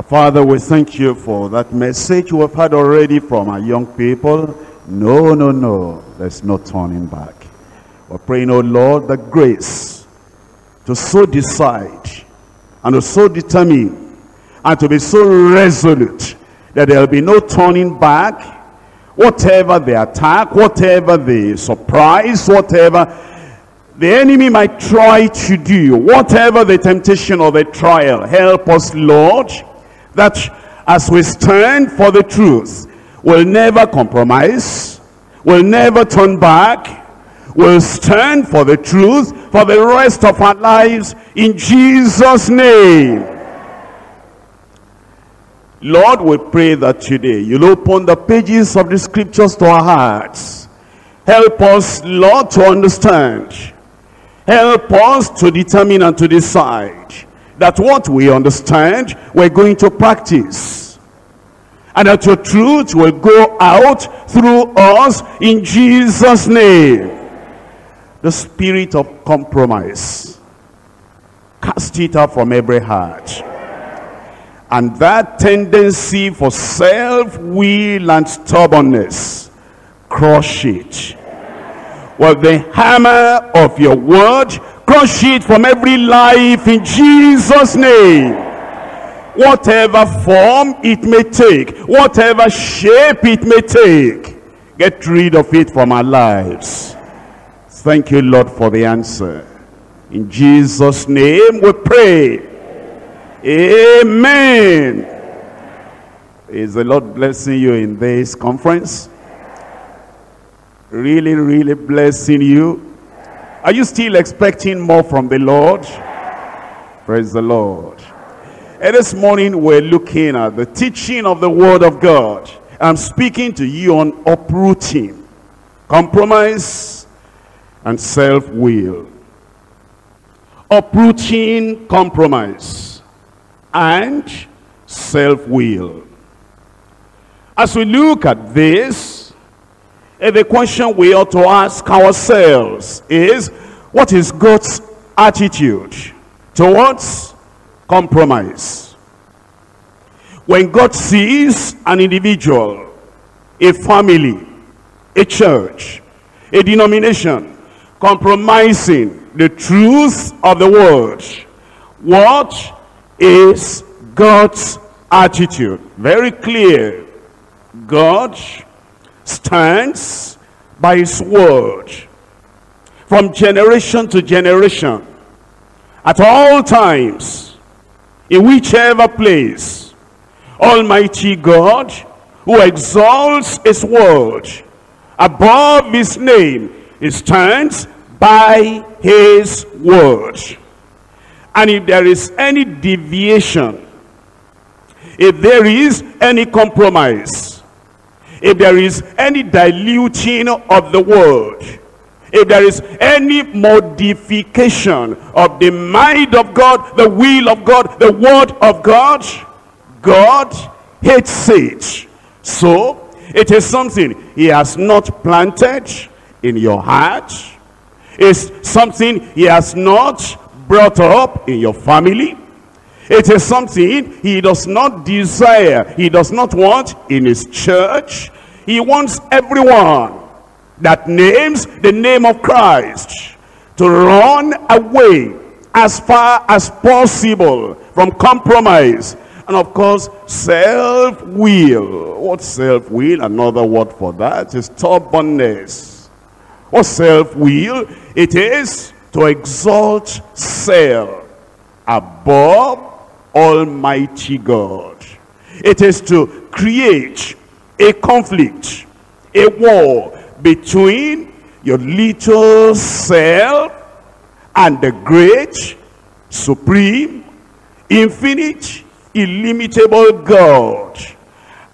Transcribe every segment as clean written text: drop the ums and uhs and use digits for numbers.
Father, we thank you for that message we've had already from our young people. No, there's no turning back. We're praying, oh Lord, the grace to so decide and to so determine and to be so resolute that there'll be no turning back. Whatever the attack, whatever the surprise, whatever the enemy might try to do, whatever the temptation or the trial, help us, Lord, that as we stand for the truth, we'll never compromise, we'll never turn back, we'll stand for the truth for the rest of our lives, in Jesus' name. Lord, we pray that today you'll open the pages of the scriptures to our hearts. Help us, Lord, to understand. Help us to determine and to decide that what we understand, we're going to practice. And that your truth will go out through us, in Jesus' name. The spirit of compromise, cast it out from every heart. And that tendency for self-will and stubbornness, crush it. With the hammer of your word, crush it from every life, in Jesus' name. Whatever form it may take, whatever shape it may take, get rid of it from our lives. Thank you, Lord, for the answer. In Jesus' name we pray. Amen. Is the Lord blessing you in this conference? Really blessing you. Are you still expecting more from the Lord? Praise the Lord. And this morning we're looking at the teaching of the Word of God. I'm speaking to you on uprooting compromise and self-will. Uprooting compromise and self-will. As we look at this, the question we ought to ask ourselves is, what is God's attitude towards compromise? When God sees an individual, a family, a church, a denomination compromising the truth of the word, what is God's attitude? Very clear. God stands by his word from generation to generation, at all times, in whichever place. Almighty God, who exalts his word above his name, he stands by his word. And if there is any deviation, if there is any compromise, if there is any diluting of the word, if there is any modification of the mind of God, the will of God, the word of God, God hates it. So it is something he has not planted in your heart. It's something he has not brought up in your family. It is something he does not desire, he does not want in his church. He wants everyone that names the name of Christ to run away as far as possible from compromise. And of course, self-will. What self-will? Another word for that is stubbornness. What self-will? It is to exalt self above Almighty God. It is to create a conflict, a war between your little self and the great, supreme, infinite, illimitable God.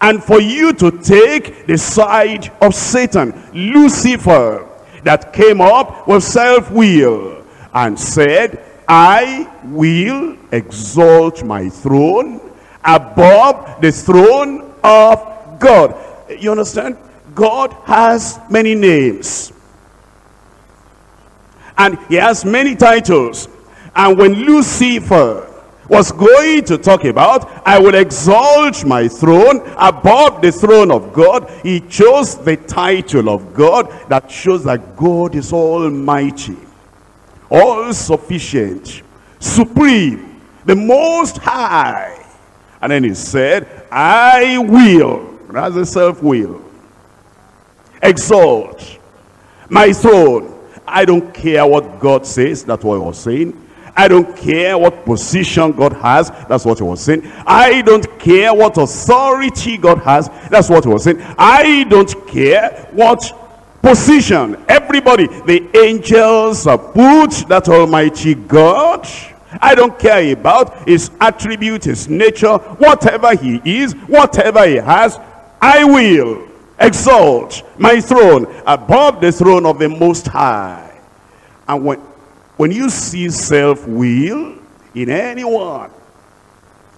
And for you to take the side of Satan, Lucifer, that came up with self-will and said, I will exalt my throne above the throne of God. You understand? God has many names, and he has many titles. And when Lucifer was going to talk about. I will exalt my throne above the throne of God. He chose the title of God that shows that God is almighty, all sufficient, supreme, the most high. And then he said, I will, rather self-will, exalt my throne. I don't care what God says. That's what I was saying. I don't care what position God has. That's what he was saying. I don't care what authority God has. That's what he was saying. I don't care what position. Everybody, the angels have put that almighty God. I don't care about his attribute, his nature, whatever he is, whatever he has. I will exalt my throne above the throne of the Most High. And when you see self-will in anyone,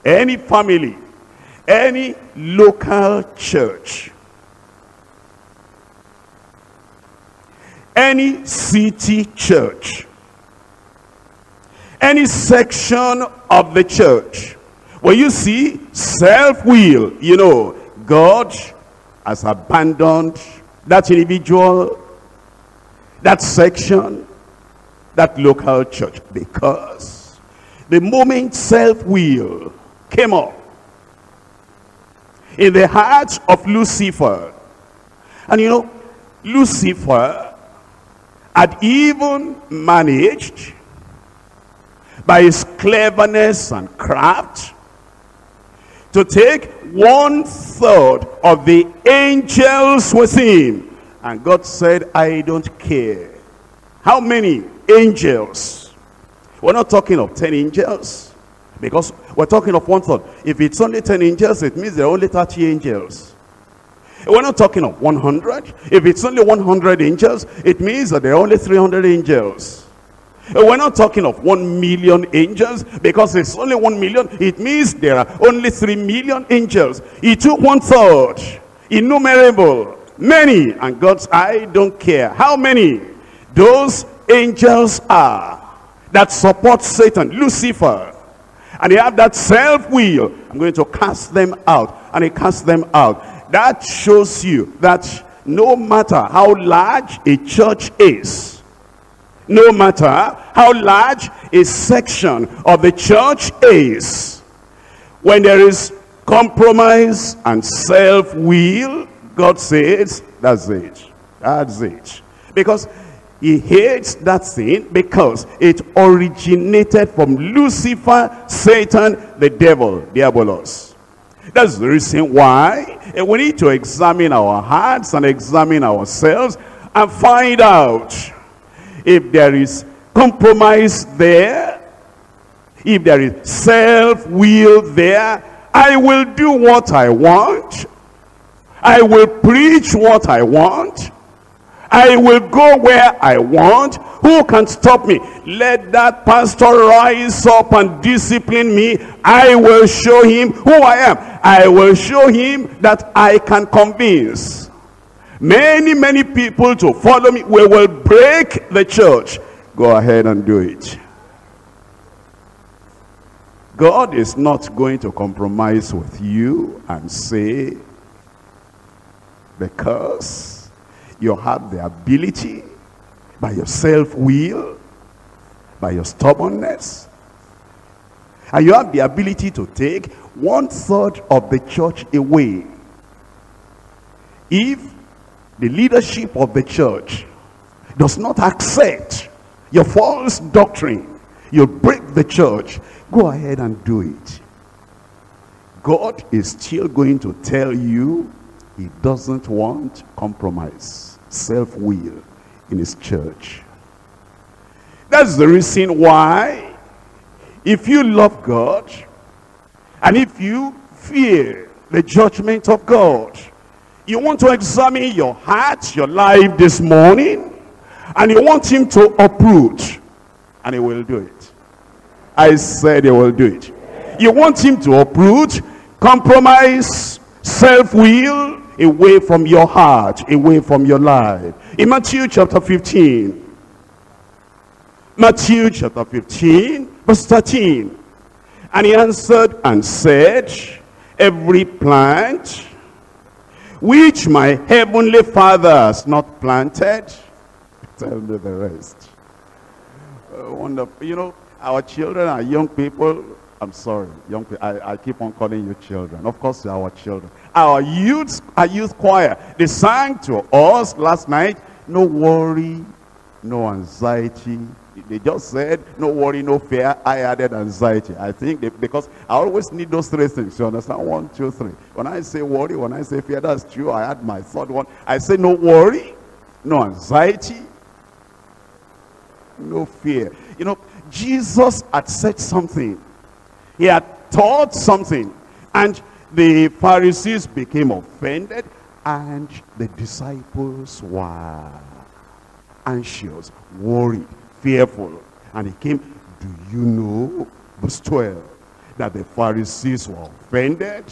any family, any local church, any city church, any section of the church, when you see self-will, you know God has abandoned that individual, that section, that local church. Because the moment self-will came up in the heart of Lucifer, and you know, Lucifer had even managed by his cleverness and craft to take 1/3 of the angels with him. And God said, I don't care how many angels. We're not talking of 10 angels, because we're talking of 1/3. If it's only 10 angels, it means there are only 30 angels. We're not talking of 100. If it's only 100 angels, it means that there are only 300 angels. We're not talking of 1,000,000 angels, because it's only 1,000,000, it means there are only 3,000,000 angels. He took 1/3, innumerable, many. And God's, I don't care how many those angels are that support Satan, Lucifer, and they have that self-will. I'm going to cast them out. And he cast them out. That shows you that no matter how large a church is, no matter how large a section of the church is, when there is compromise and self-will, God says, that's it, that's it. Because he hates that thing, because it originated from Lucifer, Satan, the devil, Diabolos. That's the reason why we need to examine our hearts and examine ourselves and find out if there is compromise there, if there is self-will there. I will do what I want, I will preach what I want, I will go where I want. Who can stop me? Let that pastor rise up and discipline me. I will show him who I am. I will show him that I can convince many, many people to follow me. We will break the church. Go ahead and do it. God is not going to compromise with you and say, because you have the ability, by your self-will, by your stubbornness, and you have the ability to take 1/3 of the church away. If the leadership of the church does not accept your false doctrine, you'll break the church. Go ahead and do it. God is still going to tell you he doesn't want compromise, self-will in his church. That's the reason why, if you love God and if you fear the judgment of God, you want to examine your heart, your life this morning, and you want him to uproot, and he will do it. I said he will do it. You want him to uproot compromise, self-will away from your heart, away from your life. In Matthew chapter 15, Matthew chapter 15 verse 13, And he answered and said, every plant which my heavenly Father has not planted, tell me the rest. Oh, wonderful. You know, our children are young people. I'm sorry, young people. I keep on calling you children. Of course, they are our children. Our youth choir, they sang to us last night, no worry, no anxiety. They just said, no worry, no fear. I added anxiety. I think because I always need those three things. You understand? 1, 2, 3. When I say worry, when I say fear, that's true. I add my third one. I say no worry, no anxiety, no fear. You know, Jesus had said something. He had taught something. And the Pharisees became offended. And the disciples were anxious, worried, fearful. And he came, do you know, verse 12, that the Pharisees were offended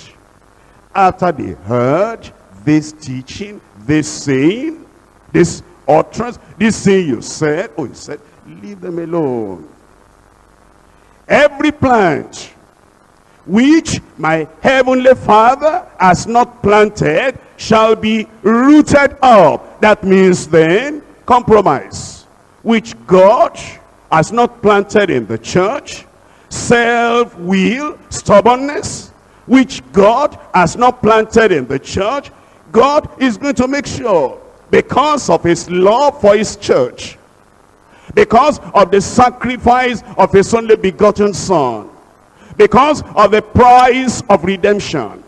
after they heard this teaching, this saying, this utterance, this thing you said. Oh, he said, leave them alone. Every plant which my heavenly Father has not planted shall be rooted up. That means then compromise, which God has not planted in the church, self-will, stubbornness, which God has not planted in the church. God is going to make sure, because of his love for his church, because of the sacrifice of his only begotten Son, because of the price of redemption,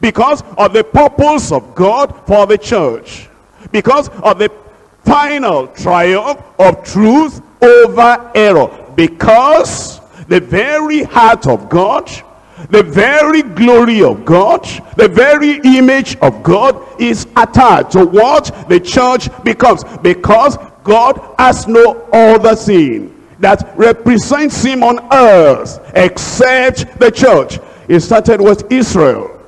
because of the purpose of God for the church, because of the final triumph of truth over error, because the very heart of God, the very glory of God, the very image of God is attached to what the church becomes, because God has no other thing that represents him on earth except the church. It started with Israel.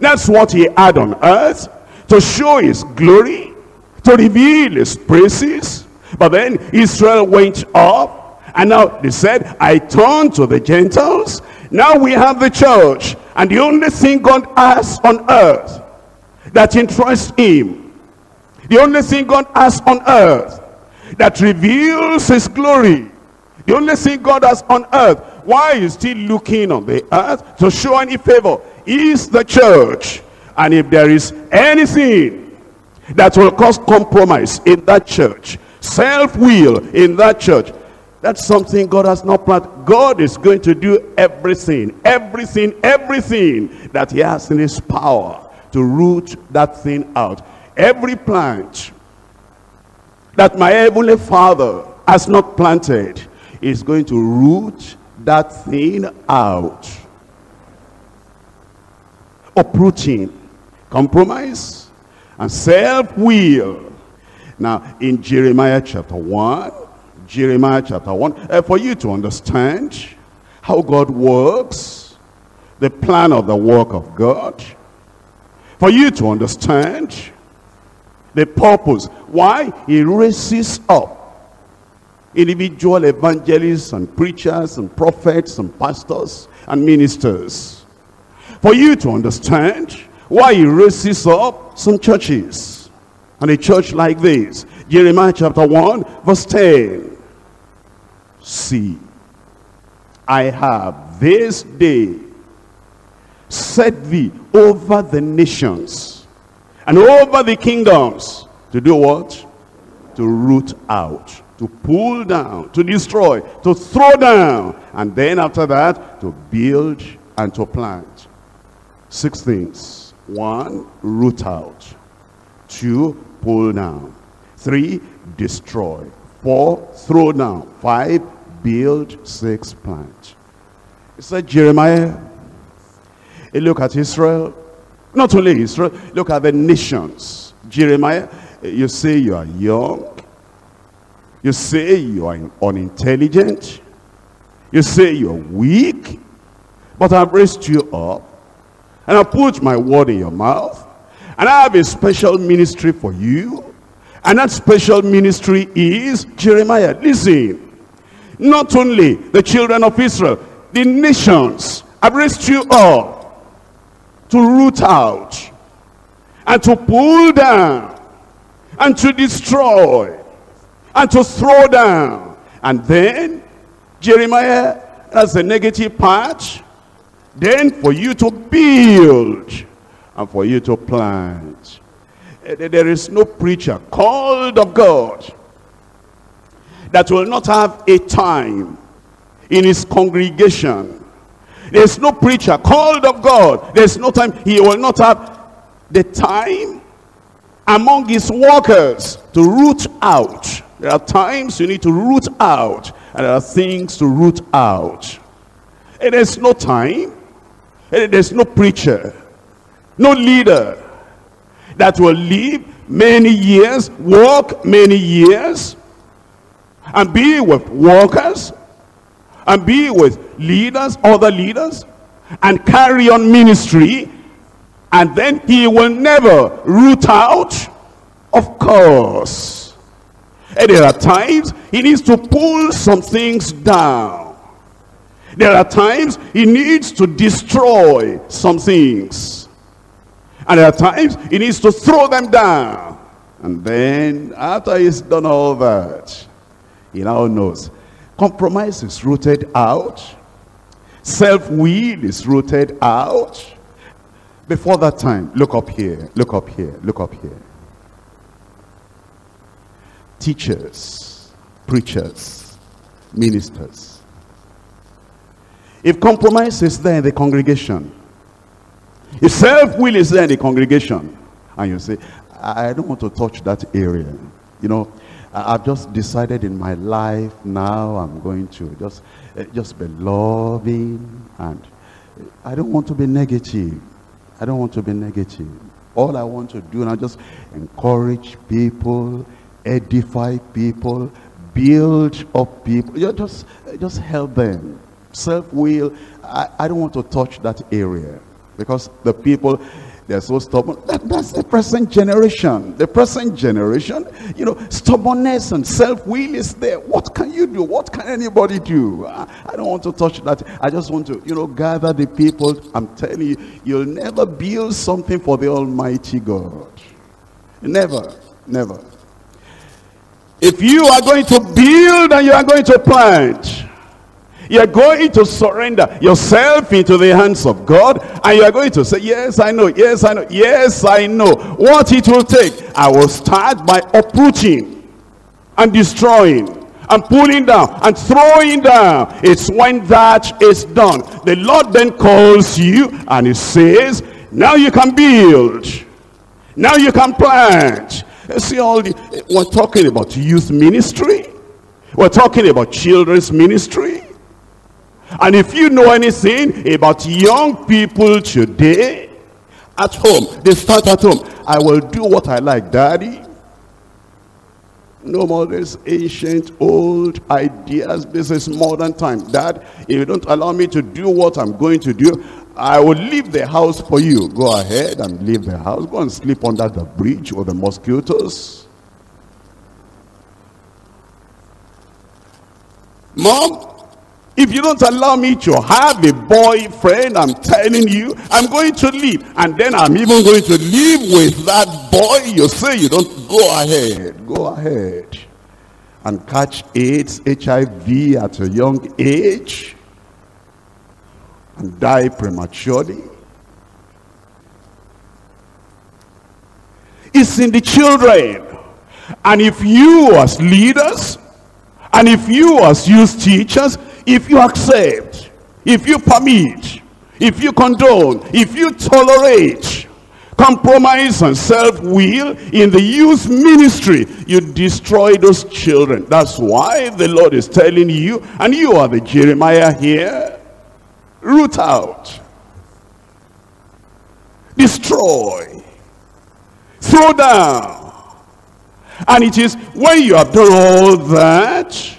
That's what he had on earth, to show his glory, to reveal his praises. But then Israel went up, and now they said, I turn to the Gentiles. Now we have the church, and the only thing God has on earth that interests him, the only thing God has on earth that reveals his glory, the only thing God has on earth, why is he looking on the earth to show any favor, is the church. And if there is anything that will cause compromise in that church, self-will in that church, that's something God has not planned. God is going to do everything, everything, everything that he has in his power to root that thing out. Every plant that my heavenly Father has not planted is going to root that thing out. Uprooting, compromise, and self-will. Now, in Jeremiah chapter 1, Jeremiah chapter 1, for you to understand how God works, the plan of the work of God, for you to understand the purpose, why he raises up individual evangelists and preachers and prophets and pastors and ministers, for you to understand why he raises up some churches, and a church like this. Jeremiah chapter 1 verse 10. See, I have this day set thee over the nations and over the kingdoms, to do what? To root out, to pull down, to destroy, to throw down, and then after that to build and to plant. 6 things. 1, root out. 2, pull down. 3, destroy. 4, throw down. 5, build. 6, plant. It's like Jeremiah. You look at Israel. Not only Israel, look at the nations. Jeremiah, you say you are young. You say you are unintelligent. You say you are weak. But I've raised you up, and I put my word in your mouth, and I have a special ministry for you. And that special ministry is, Jeremiah, listen, not only the children of Israel, The nations have raised you up to root out and to pull down and to destroy and to throw down. And then Jeremiah, that's the negative part. Then for you to build and for you to plant. There is no preacher called of God that will not have a time in his congregation. There's no preacher called of God, there's no time he will not have the time among his workers to root out. There are times you need to root out, and there are things to root out. And there's no time, and there's no preacher, no leader that will live many years, work many years, and be with workers, and be with leaders, other leaders, and carry on ministry, and then he will never root out. Of course. And there are times he needs to pull some things down. There are times he needs to destroy some things. And there are times he needs to throw them down. And then after he's done all that, he now knows compromise is rooted out. Self-will is rooted out. Before that time, look up here, look up here, look up here. Teachers, preachers, ministers. If compromise is there in the congregation, if self-will is there in the congregation, and you say, I don't want to touch that area, you know, I've just decided in my life now I'm going to just be loving, and I don't want to be negative. I don't want to be negative. All I want to do now, just encourage people, edify people, build up people. Just help them. Self-will. I don't want to touch that area because the people, they're so stubborn. That's the present generation. The present generation, you know, stubbornness and self-will is there. What can you do? What can anybody do? I don't want to touch that. I just want to, you know, gather the people. I'm telling you, you'll never build something for the Almighty God. Never, never. If you are going to build and you are going to plant, you're going to surrender yourself into the hands of God, and you're going to say, yes, I know, yes, I know, yes, I know what it will take. I will start by uprooting and destroying and pulling down and throwing down. It's when that is done, the Lord then calls you and he says, now you can build, now you can plant. You see, we're talking about youth ministry, we're talking about children's ministry. And if you know anything about young people today, at home, they start at home. I will do what I like, Daddy. No more this ancient, old ideas. This is modern time. Dad, if you don't allow me to do what I'm going to do, I will leave the house for you. Go ahead and leave the house. Go and sleep under the bridge or the mosquitoes. Mom, if you don't allow me to have a boyfriend, I'm telling you, I'm going to leave. And then I'm even going to leave with that boy. You say you don't. Go ahead. Go ahead. And catch AIDS, HIV at a young age. And die prematurely. It's in the children. And if you as leaders, and if you as youth teachers, if you accept, if you permit, if you condone, if you tolerate compromise and self-will in the youth ministry, you destroy those children. That's why the Lord is telling you, and you are the Jeremiah here, root out, destroy, throw down. And it is when you have done all that,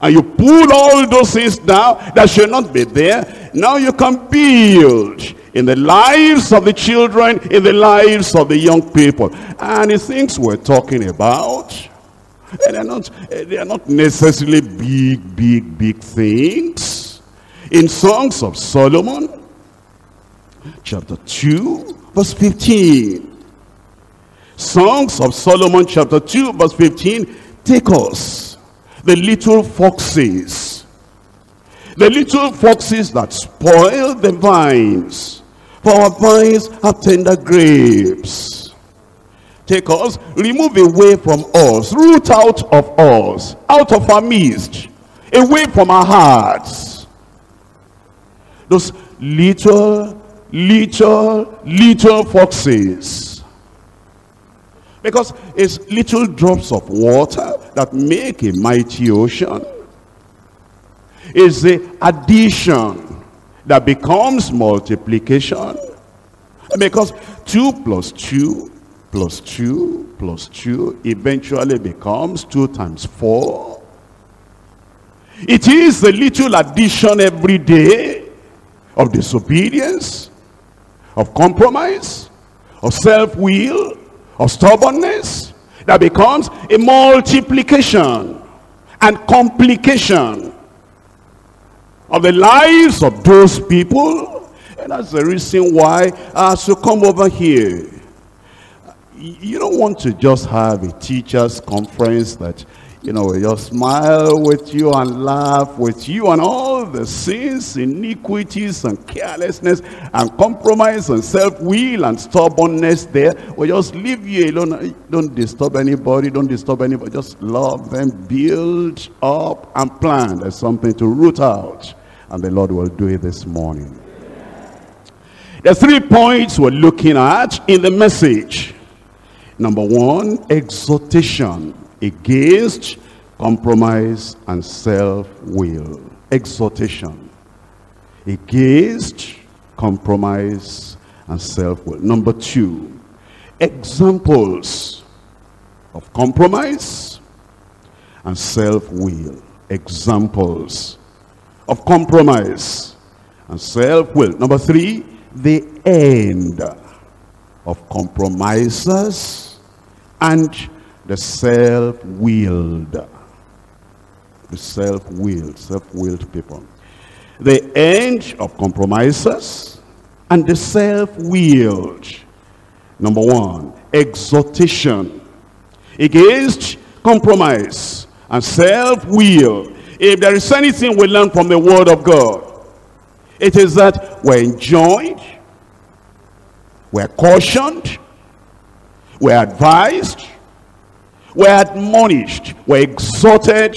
and you pull all those things down that should not be there, now you can build in the lives of the children, in the lives of the young people. And the things we're talking about, they are not necessarily big things. in Songs of Solomon, chapter 2, verse 15. Songs of Solomon, chapter 2, verse 15. Take us, the little foxes that spoil the vines, for our vines have tender grapes. Take us, remove away from us, root out of us, out of our midst, away from our hearts, those little foxes. Because it's little drops of water that make a mighty ocean. It's the addition that becomes multiplication. Because 2 plus 2 plus 2 plus 2 eventually becomes 2 times 4. It is the little addition every day of disobedience, of compromise, of self-will, of stubbornness that becomes a multiplication and complication of the lives of those people. And that's the reason why as you come over here, you don't want to just have a teachers' conference that, you know, you smile with you and laugh with you and all the sins, iniquities and carelessness and compromise and self-will and stubbornness there. We'll just leave you alone. Don't disturb anybody. Don't disturb anybody. Just love them, build up and plan. There's something to root out, and the Lord will do it this morning. There's 3 points we're looking at in the message. Number one, exhortation against compromise and self-will. Exhortation against compromise and self-will. Number two, examples of compromise and self-will. Examples of compromise and self-will. Number three, the end of compromisers and the self-willed. The self-willed, self-willed people. The end of compromisers and the self-willed. Number one, exhortation against compromise and self-will. If there is anything we learn from the Word of God, it is that we're enjoined, we're cautioned, we're advised, we're admonished, we're exhorted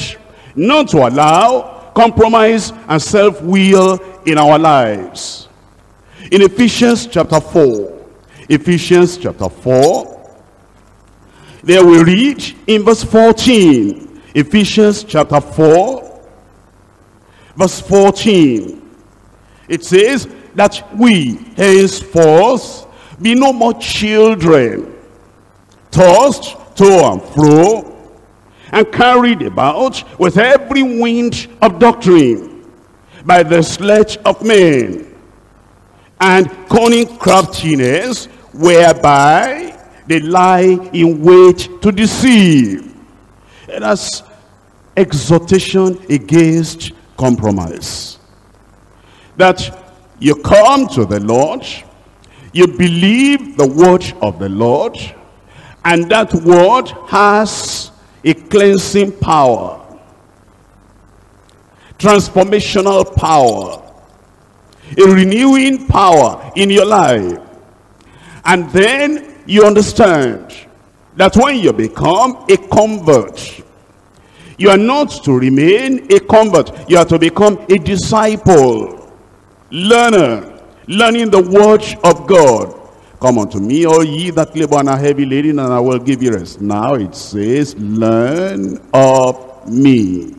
not to allow compromise and self-will in our lives. In Ephesians chapter 4, Ephesians chapter 4, there we read in verse 14, Ephesians chapter 4, verse 14, it says that we henceforth be no more children, tossed to and fro and carried about with every wind of doctrine, by the sleight of men and cunning craftiness, whereby they lie in wait to deceive. And that's exhortation against compromise. That you come to the Lord, you believe the word of the Lord, and that word has a cleansing power, transformational power, a renewing power in your life. And then you understand that when you become a convert, you are not to remain a convert. You are to become a disciple, learner, learning the word of God. Come unto me, all ye that labor and are heavy laden, and I will give you rest. Now it says, learn of me.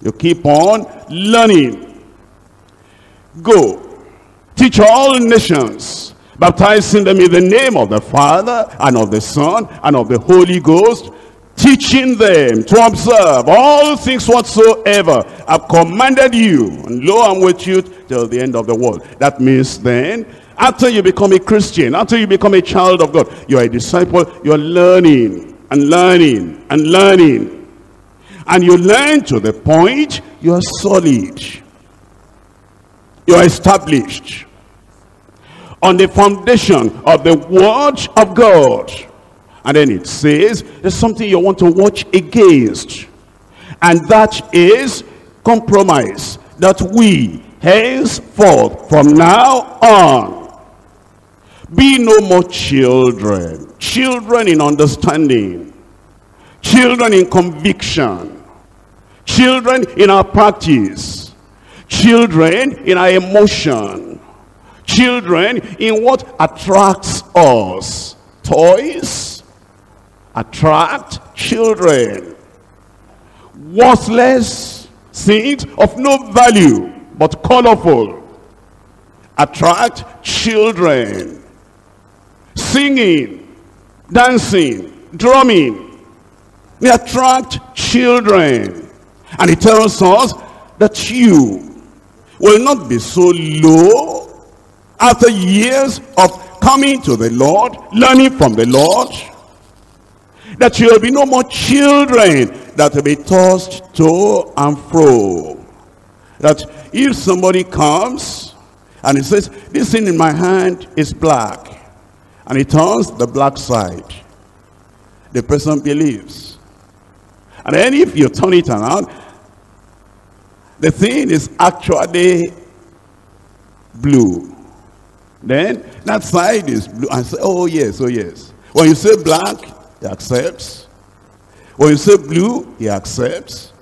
You keep on learning. Go, teach all nations, baptizing them in the name of the Father, and of the Son, and of the Holy Ghost, teaching them to observe all things whatsoever I've commanded you, and lo, I'm with you till the end of the world. That means then, after you become a Christian, after you become a child of God, you are a disciple, you are learning and learning and learning. And you learn to the point you are solid. you are established on the foundation of the word of God. And then it says there's something you want to watch against, and that is compromise, that we henceforth from now on be no more children, children in understanding, children in conviction, children in our practice, children in our emotion, children in what attracts us. Toys attract children. Worthless things of no value but colorful attract children. Singing, dancing, drumming, they attract children. And it tells us that you will not be so low after years of coming to the Lord, learning from the Lord, that you will be no more children that will be tossed to and fro. That if somebody comes and he says, this thing in my hand is black, and he turns the black side, the person believes. And then if you turn it around, the thing is actually blue. Then that side is blue. And say, oh yes, oh yes. When you say black, he accepts. When you say blue, he accepts.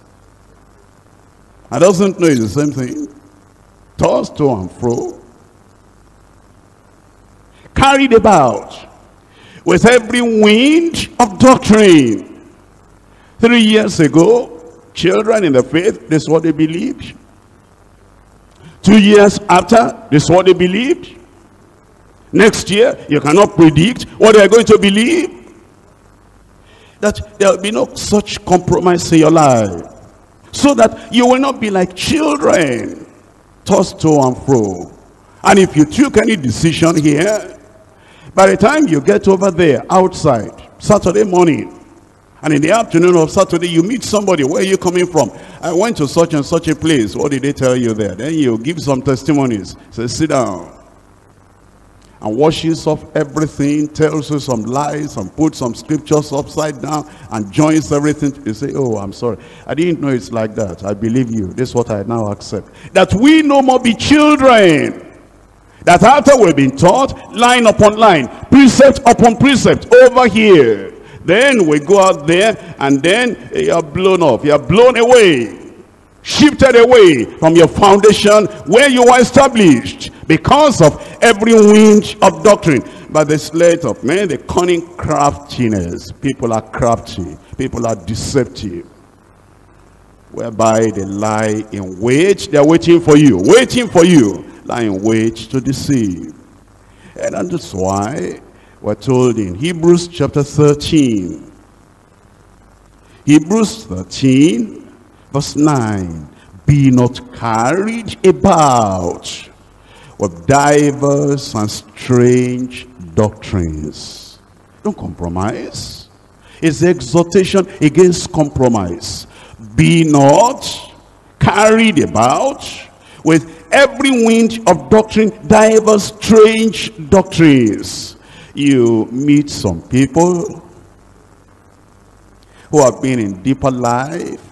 I doesn't know it's the same thing. Tossed to and fro. Carried about with every wind of doctrine. 3 years ago, children in the faith, this is what they believed. 2 years after, this is what they believed. Next year, you cannot predict what they are going to believe. That there will be no such compromise in your life, so that you will not be like children tossed to and fro. And if you took any decision here, by the time you get over there outside Saturday morning, and in the afternoon of Saturday you meet somebody, where are you coming from? I went to such and such a place. What did they tell you there? Then you give some testimonies. Say, sit down and washes off everything, tells you some lies and puts some scriptures upside down and joins everything. You say, oh, I'm sorry, I didn't know it's like that. I believe you. This is what I now accept. That we no more be children, that after we've been taught line upon line, precept upon precept over here, then we go out there and then you're blown off, you're blown away, shifted away from your foundation where you were established, because of every wind of doctrine. By the sleight of men, the cunning craftiness. People are crafty, people are deceptive, whereby they lie in wait. They are waiting for you, waiting for you, lie in wait to deceive. And that's why we're told in Hebrews chapter 13, Hebrews 13 Verse 9, be not carried about with diverse and strange doctrines. Don't compromise. It's the exhortation against compromise. Be not carried about with every wind of doctrine, diverse strange doctrines. You meet some people who have been in deeper life.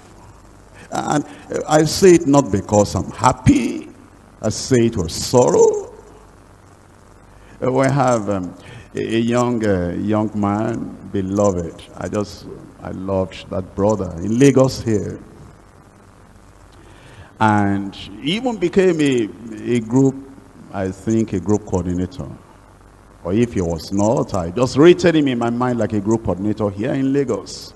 And I say it not because I'm happy, I say it with sorrow. We have a young man, beloved. I loved that brother in Lagos here. And he even became a group coordinator. Or if he was not, I just rated him in my mind like a group coordinator here in Lagos.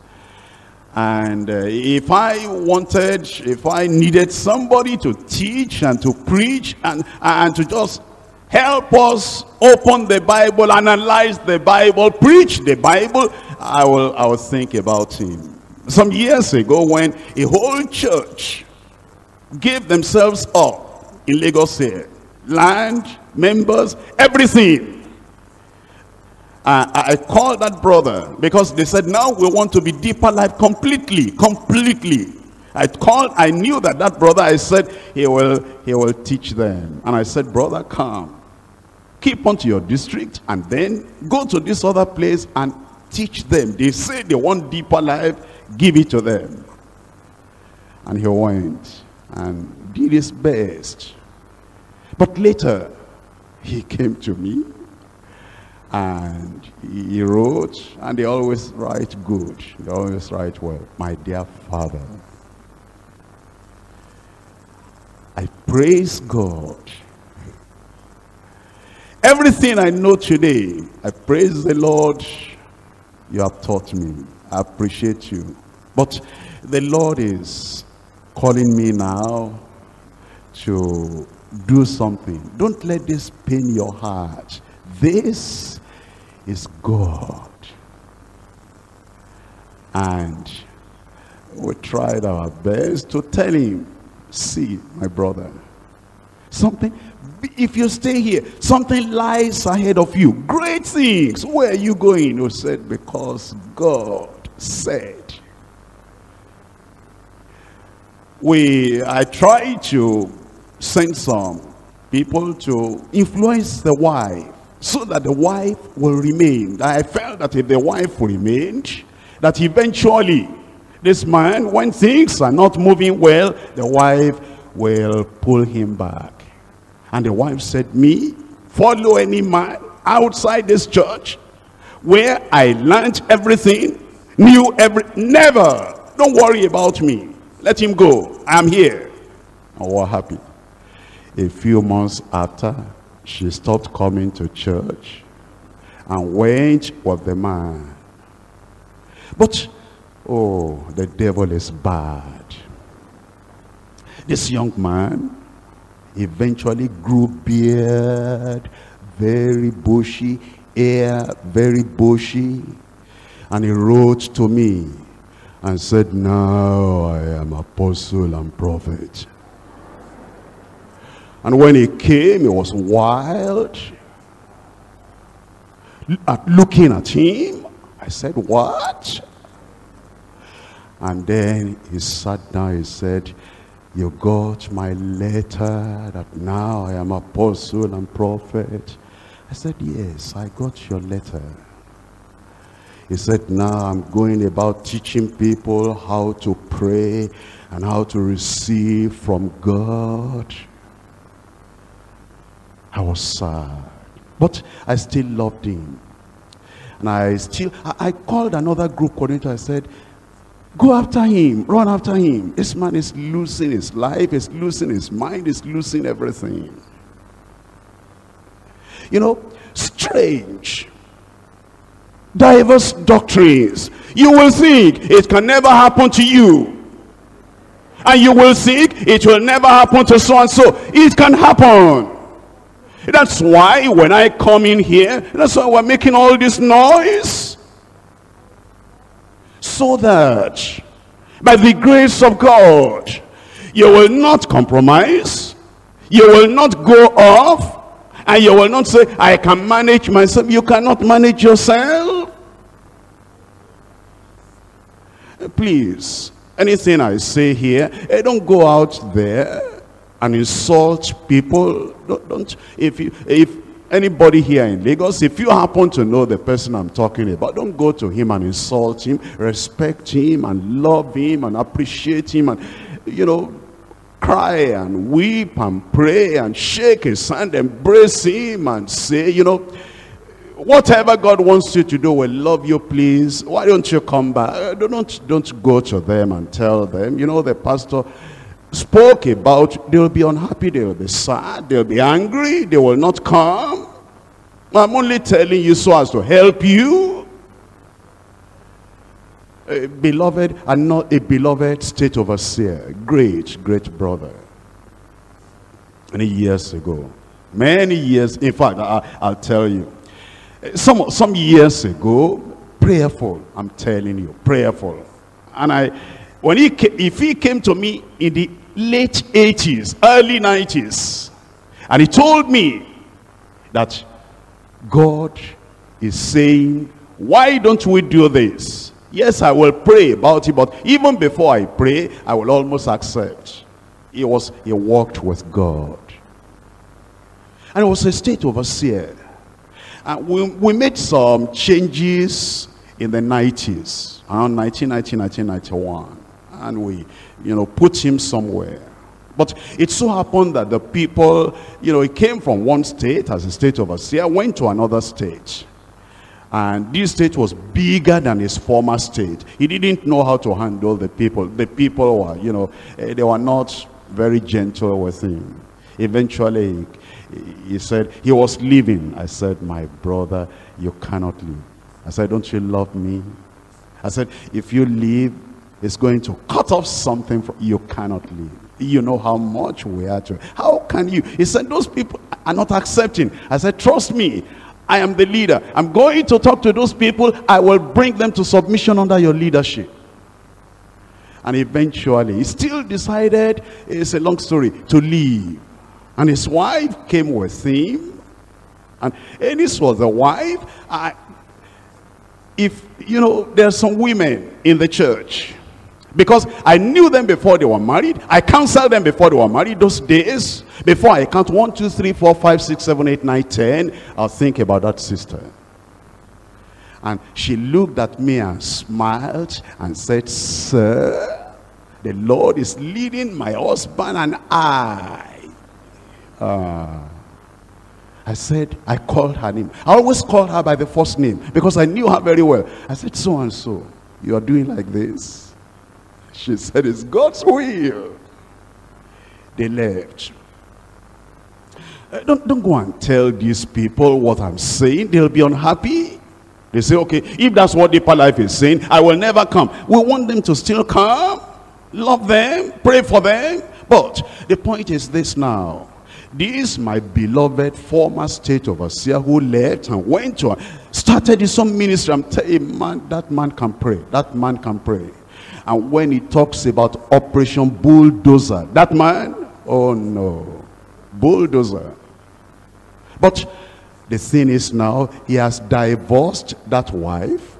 And if I needed somebody to teach and to preach and to just help us open the Bible, analyze the Bible, preach the Bible, I will think about him. Some years ago, when a whole church gave themselves up in Lagos here, land, members, everything, I called that brother, because they said now we want to be deeper life completely. I called, I knew that brother, I said, he will teach them. And I said, brother, come. Keep on to your district and then go to this other place and teach them. They say they want deeper life, give it to them. And he went and did his best. But later, he came to me and he wrote, and they always write good, they always write well. My dear father, I praise God. Everything I know today, I praise the Lord. You have taught me. I appreciate you. But the Lord is calling me now to do something. Don't let this pain your heart. This is God. And we tried our best to tell him, see, my brother, something, if you stay here, something lies ahead of you. Great things. Where are you going? He said, because God said. I tried to send some people to influence the wife so that the wife will remain. I felt that if the wife remained, that eventually this man, when things are not moving well, the wife will pull him back. And the wife said, me, follow any man outside this church where I learned everything, knew everything, never, don't worry about me, let him go, I'm here. And what happened? A few months after, she stopped coming to church and went with the man. But, oh, the devil is bad. This young man eventually grew beard, very bushy, hair very bushy. And he wrote to me and said, now I am apostle and prophet. And when he came, he was wild. Looking at him, I said, what? And then he sat down, he said, you got my letter that now I am apostle and prophet. I said, yes, I got your letter. He said, now I'm going about teaching people how to pray and how to receive from God. I was sad, but I still loved him. And I called another group coordinator. I said, go after him, run after him. This man is losing his life, is losing his mind, is losing everything. You know, strange, diverse doctrines. You will think it can never happen to you. And you will think it will never happen to so-and-so. It can happen. That's why when I come in here, that's why we're making all this noise. So that by the grace of God, you will not compromise, you will not go off, and you will not say, I can manage myself. You cannot manage yourself. Please, anything I say here, don't go out there and insult people. Don't if anybody here in Lagos, if you happen to know the person I'm talking about, don't go to him and insult him. Respect him and love him and appreciate him, and you know, cry and weep and pray and shake his hand, embrace him and say, you know, whatever God wants you to do, we love you, please, why don't you come back? Don't go to them and tell them, you know, the pastor spoke about. They'll be unhappy, they'll be sad, they'll be angry, they will not come. I'm only telling you so as to help you. Beloved, and not a beloved state overseer, great brother, many years ago, in fact, I'll tell you, some years ago, prayerful, I'm telling you, prayerful. And if he came to me in the late 80s, early 90s, and he told me that God is saying, why don't we do this? Yes, I will pray about it, but even before I pray, I will almost accept. He walked with God. And it was a state overseer. And we made some changes in the 90s, around 1990, 1991. And we, put him somewhere. But it so happened that the people, he came from one state as a state overseer, went to another state. And this state was bigger than his former state. He didn't know how to handle the people. The people were, they were not very gentle with him. Eventually, he said, he was leaving. I said, my brother, you cannot leave. I said, don't you love me? I said, if you leave, it's going to cut off something from you. You cannot leave. You know how much we are to. How can you? He said, those people are not accepting. I said, trust me. I am the leader. I'm going to talk to those people. I will bring them to submission under your leadership. And eventually, he still decided, it's a long story, to leave. And his wife came with him. And this was the wife. There are some women in the church. Because I knew them before they were married. I counseled them before they were married those days. Before I count 1, 2, 3, 4, 5, 6, 7, 8, 9, 10, I'll think about that sister. And she looked at me and smiled and said, sir, the Lord is leading my husband and I. I said, I called her name. I always called her by the first name because I knew her very well. I said, so and so, you are doing like this? She said, it's God's will. They left. Don't go and tell these people what I'm saying. They'll be unhappy. They say, okay, if that's what Deeper Life is saying, I will never come. We want them to still come. Love them. Pray for them. But the point is this now. This my beloved former state overseer who left and went to started his own ministry. I'm telling you, man, that man can pray. That man can pray. And when he talks about Operation Bulldozer, that man, oh no, bulldozer. But the thing is now, he has divorced that wife,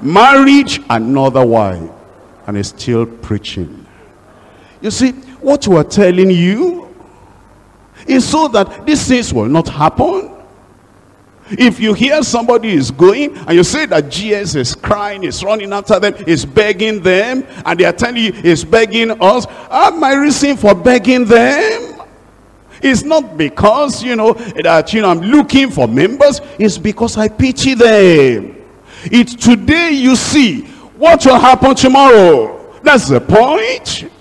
married another wife, and is still preaching. You see, what we are telling you is so that these things will not happen. If you hear somebody is going and you say that GS is crying, is running after them, is begging them, and they are telling you is begging us, my reason for begging them is not because I'm looking for members. It's because I pity them. It's today you see what will happen tomorrow. That's the point.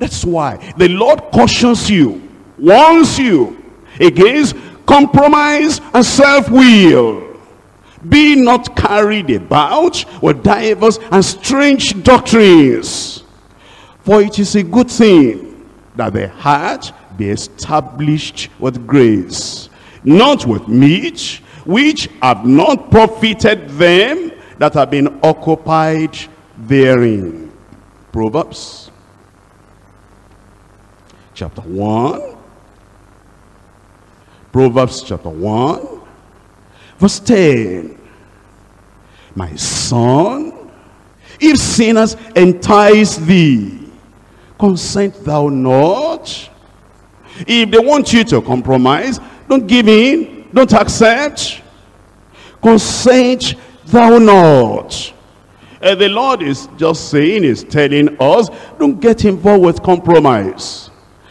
That's why the Lord cautions you, warns you against compromise and self-will. Be not carried about with divers and strange doctrines, for it is a good thing that the heart be established with grace, not with meat, which have not profited them that have been occupied therein. Proverbs chapter 1. Proverbs chapter 1, verse 10. My son, if sinners entice thee, consent thou not. If they want you to compromise, don't give in, don't accept. Consent thou not. And the Lord is just saying, is telling us, don't get involved with compromise.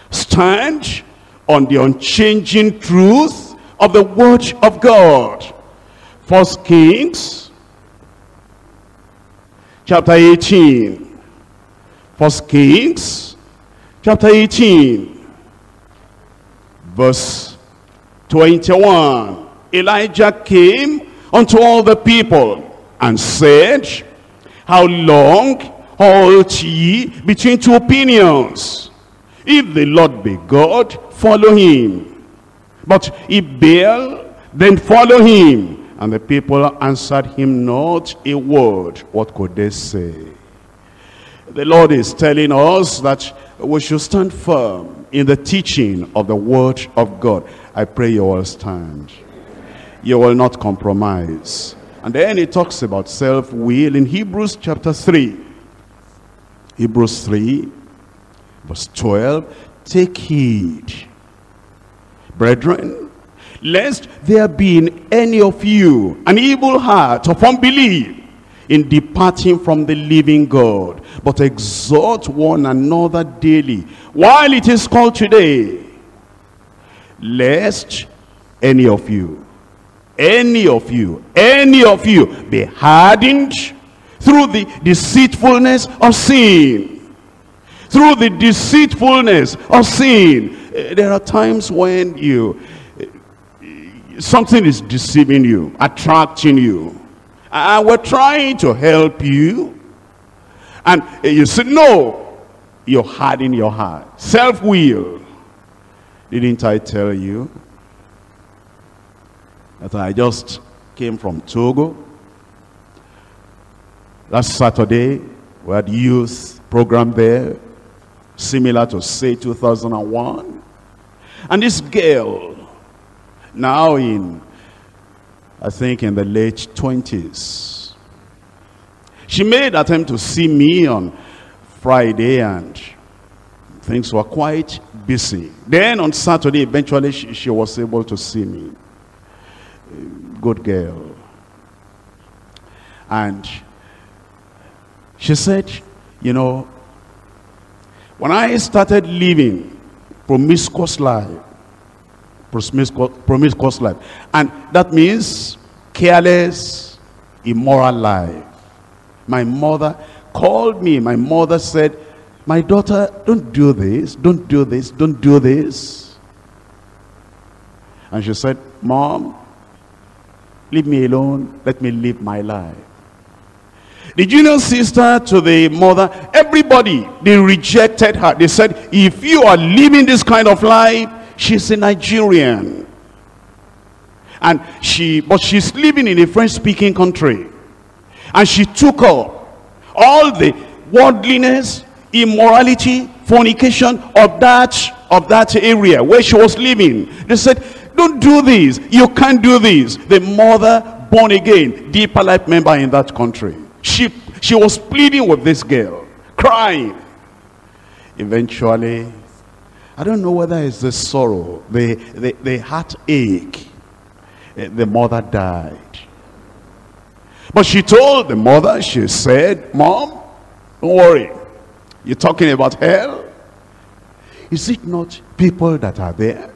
Stand on the unchanging truth of the word of God. First Kings chapter 18. First Kings chapter 18, verse 21. Elijah came unto all the people and said, how long halt ye between two opinions? If the Lord be God, follow him. But if Baal, then follow him. And the people answered him not a word. What could they say? The Lord is telling us that we should stand firm in the teaching of the word of God. I pray you will stand. You will not compromise. And then it talks about self-will in Hebrews chapter 3. Hebrews 3, verse 12. Take heed, brethren, lest there be in any of you an evil heart of unbelief in departing from the living God, but exhort one another daily, while it is called today, lest any of you be hardened through the deceitfulness of sin. Through the deceitfulness of sin. There are times when something is deceiving you, attracting you, and we're trying to help you, and you say no, you're hardening your heart. Self-will. Didn't I tell you that I just came from Togo? Last Saturday we had youth program there, similar to say 2001, and this girl, now I think in the late 20s, she made attempt to see me on Friday, and things were quite busy. Then on Saturday, eventually she was able to see me. Good girl. And she said, you know, when I started living promiscuous life, and that means careless, immoral life, my mother called me. My mother said, my daughter, don't do this, don't do this, don't do this. And she said, Mom, leave me alone, let me live my life. The junior sister to the mother, everybody, they rejected her. They said, if you are living this kind of life, she's a Nigerian, and she's living in a French-speaking country, and she took up all the worldliness, immorality, fornication of that area where she was living. They said, don't do this, you can't do this. The mother, born again, deeper life member in that country, she was pleading with this girl, crying. Eventually, I don't know whether it's the sorrow, the heartache, the mother died. But she told the mother, she said, Mom, don't worry, you're talking about hell. Is it not people that are there?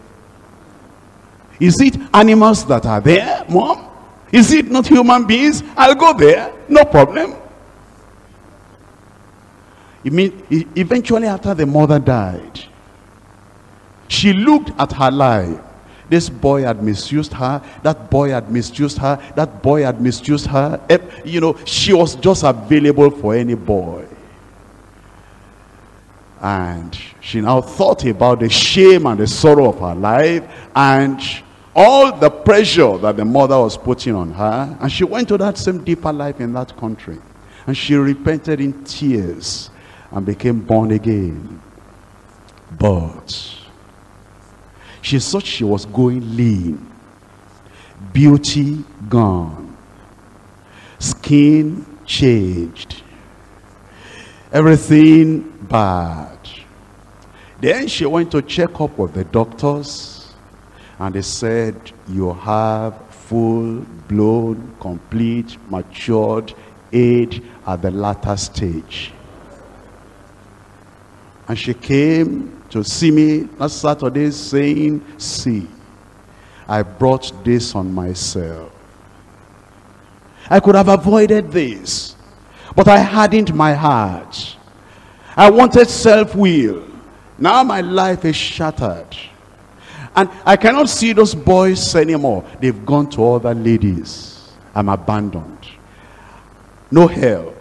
Is it animals that are there, Mom? Is it not human beings? I'll go there, no problem. Eventually, after the mother died, she looked at her life. This boy had misused her, that boy had misused her, that boy had misused her. You know, she was just available for any boy. And she now thought about the shame and the sorrow of her life and all the pressure that the mother was putting on her. And she went to that same deeper life in that country, and she repented in tears and became born again. But she thought she was going lean. Beauty gone. Skin changed. Everything bad. Then she went to check up with the doctors, and they said, you have full-blown, complete, matured age at the latter stage. And she came to see me last Saturday saying, see, I brought this on myself. I could have avoided this, but I hardened my heart. I wanted self-will. Now my life is shattered, and I cannot see those boys anymore. They've gone to other ladies. I'm abandoned. No help,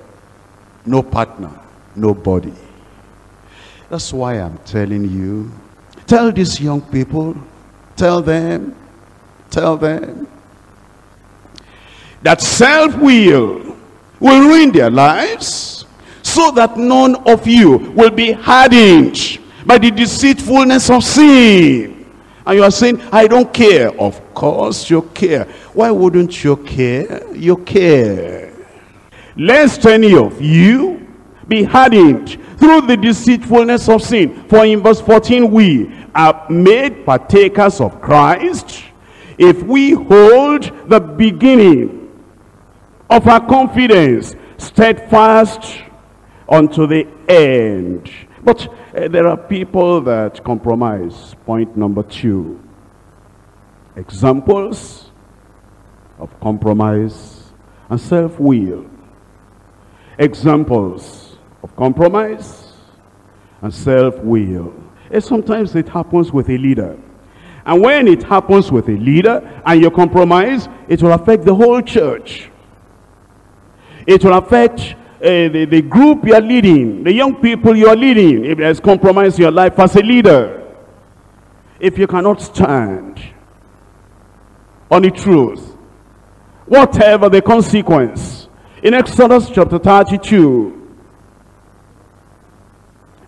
no partner, nobody. That's why I'm telling you, tell these young people, tell them that self-will will ruin their lives, so that none of you will be hardened by the deceitfulness of sin. And you are saying, I don't care. Of course you care. Why wouldn't you care? You care. Lest any of you be hardened through the deceitfulness of sin. For in verse 14, we are made partakers of Christ, if we hold the beginning of our confidence steadfast unto the end. But there are people that compromise. Point number 2. Examples of compromise and self-will. Examples of compromise and self-will. Sometimes it happens with a leader. And when it happens with a leader and you compromise, it will affect the whole church. It will affect the group you are leading, the young people you are leading, if there's compromise in your life as a leader. If you cannot stand on the truth, whatever the consequence. In Exodus chapter 32,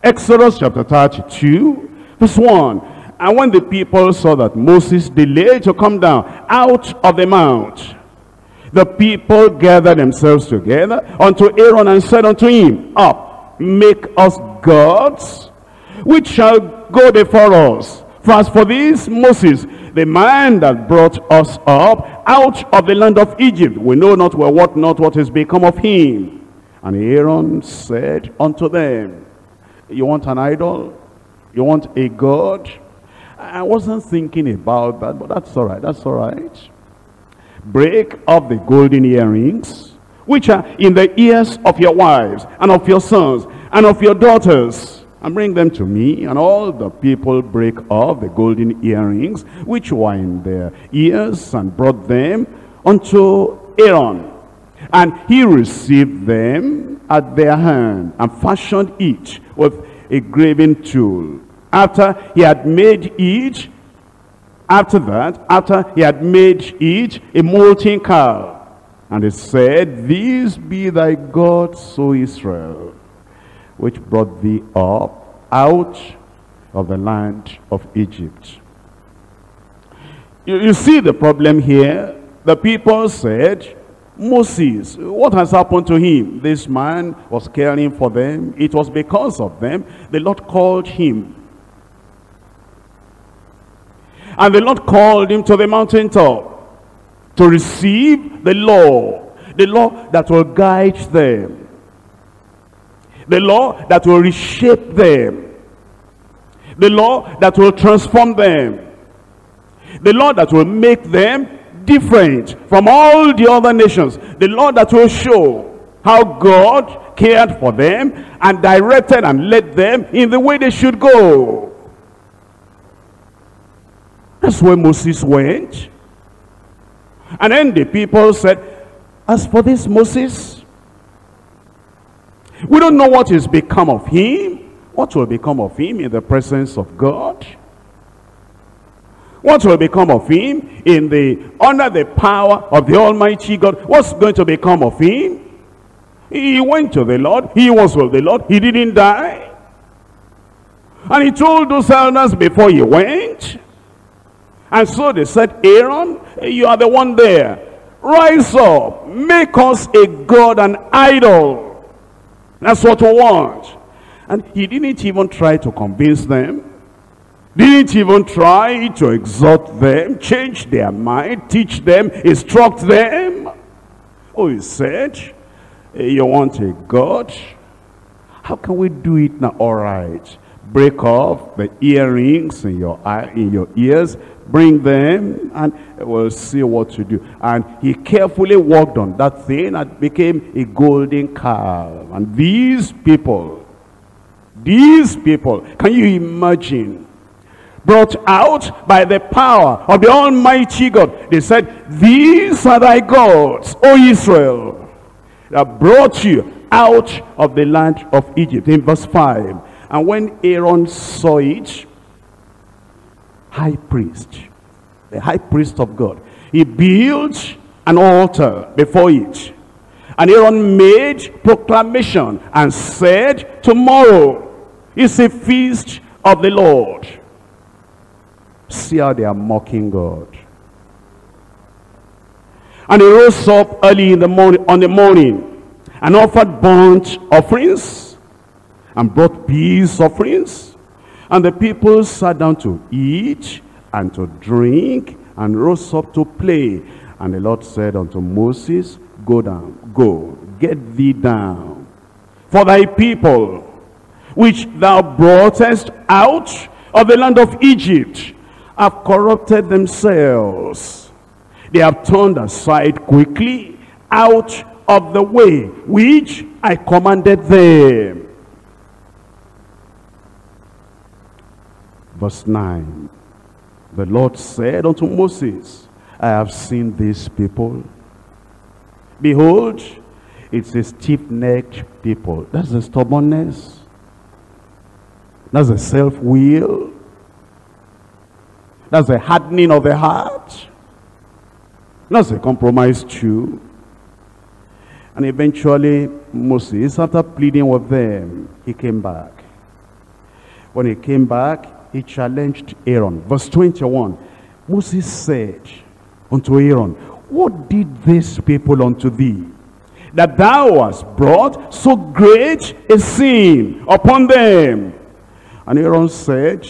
Exodus chapter 32, verse 1. And when the people saw that Moses delayed to come down out of the mount, the people gathered themselves together unto Aaron and said unto him, Up, make us gods, which shall go before us. For as for this Moses, the man that brought us up out of the land of Egypt, we know not, we wot not what is become of him. And Aaron said unto them, You want an idol? You want a god? I wasn't thinking about that, but that's all right, that's all right. Break up the golden earrings, which are in the ears of your wives, and of your sons, and of your daughters, and bring them to me. And all the people break up the golden earrings, which were in their ears, and brought them unto Aaron. And he received them at their hand, and fashioned each with a graven tool. After he had made each a molten calf. And he said, These be thy gods, O Israel, which brought thee up out of the land of Egypt. You see the problem here. The people said, Moses, what has happened to him? This man was caring for them. It was because of them the Lord called him. And the Lord called him to the mountaintop to receive the law that will guide them, the law that will reshape them, the law that will transform them, the law that will make them different from all the other nations, the law that will show how God cared for them and directed and led them in the way they should go. That's where Moses went. And then the people said, As for this Moses, we don't know what is become of him. What will become of him in the presence of God? What will become of him under the power of the Almighty God? What's going to become of him? He went to the Lord. He was with the Lord. He didn't die. And he told those elders before he went. And so they said, Aaron, you are the one there. Rise up, make us a god, an idol. That's what we want. And he didn't even try to convince them. Didn't even try to exhort them, change their mind, teach them, instruct them. Oh, he said, you want a god? How can we do it now? All right. Break off the earrings in your ears, bring them, and we'll see what to do. And he carefully worked on that thing and became a golden calf. And these people, can you imagine, brought out by the power of the Almighty God, they said, These are thy gods, O Israel, that brought you out of the land of Egypt. In verse 5, and when Aaron saw it, the high priest of God, he built an altar before it. And Aaron made proclamation and said, Tomorrow is a feast of the Lord. See how they are mocking God. And he rose up early in the morning, and offered burnt offerings and brought peace offerings. And the people sat down to eat and to drink and rose up to play. And the Lord said unto Moses, Go down, go, get thee down. For thy people, which thou broughtest out of the land of Egypt, have corrupted themselves. They have turned aside quickly out of the way which I commanded them. Verse 9. The Lord said unto Moses, I have seen these people. Behold, it's a stiff-necked people. That's the stubbornness. That's the self-will. That's the hardening of the heart. That's a compromise too. And eventually, Moses, after pleading with them, he came back. When he came back, he challenged Aaron. Verse 21, Moses said unto Aaron, What did these people unto thee, that thou hast brought so great a sin upon them? And Aaron said,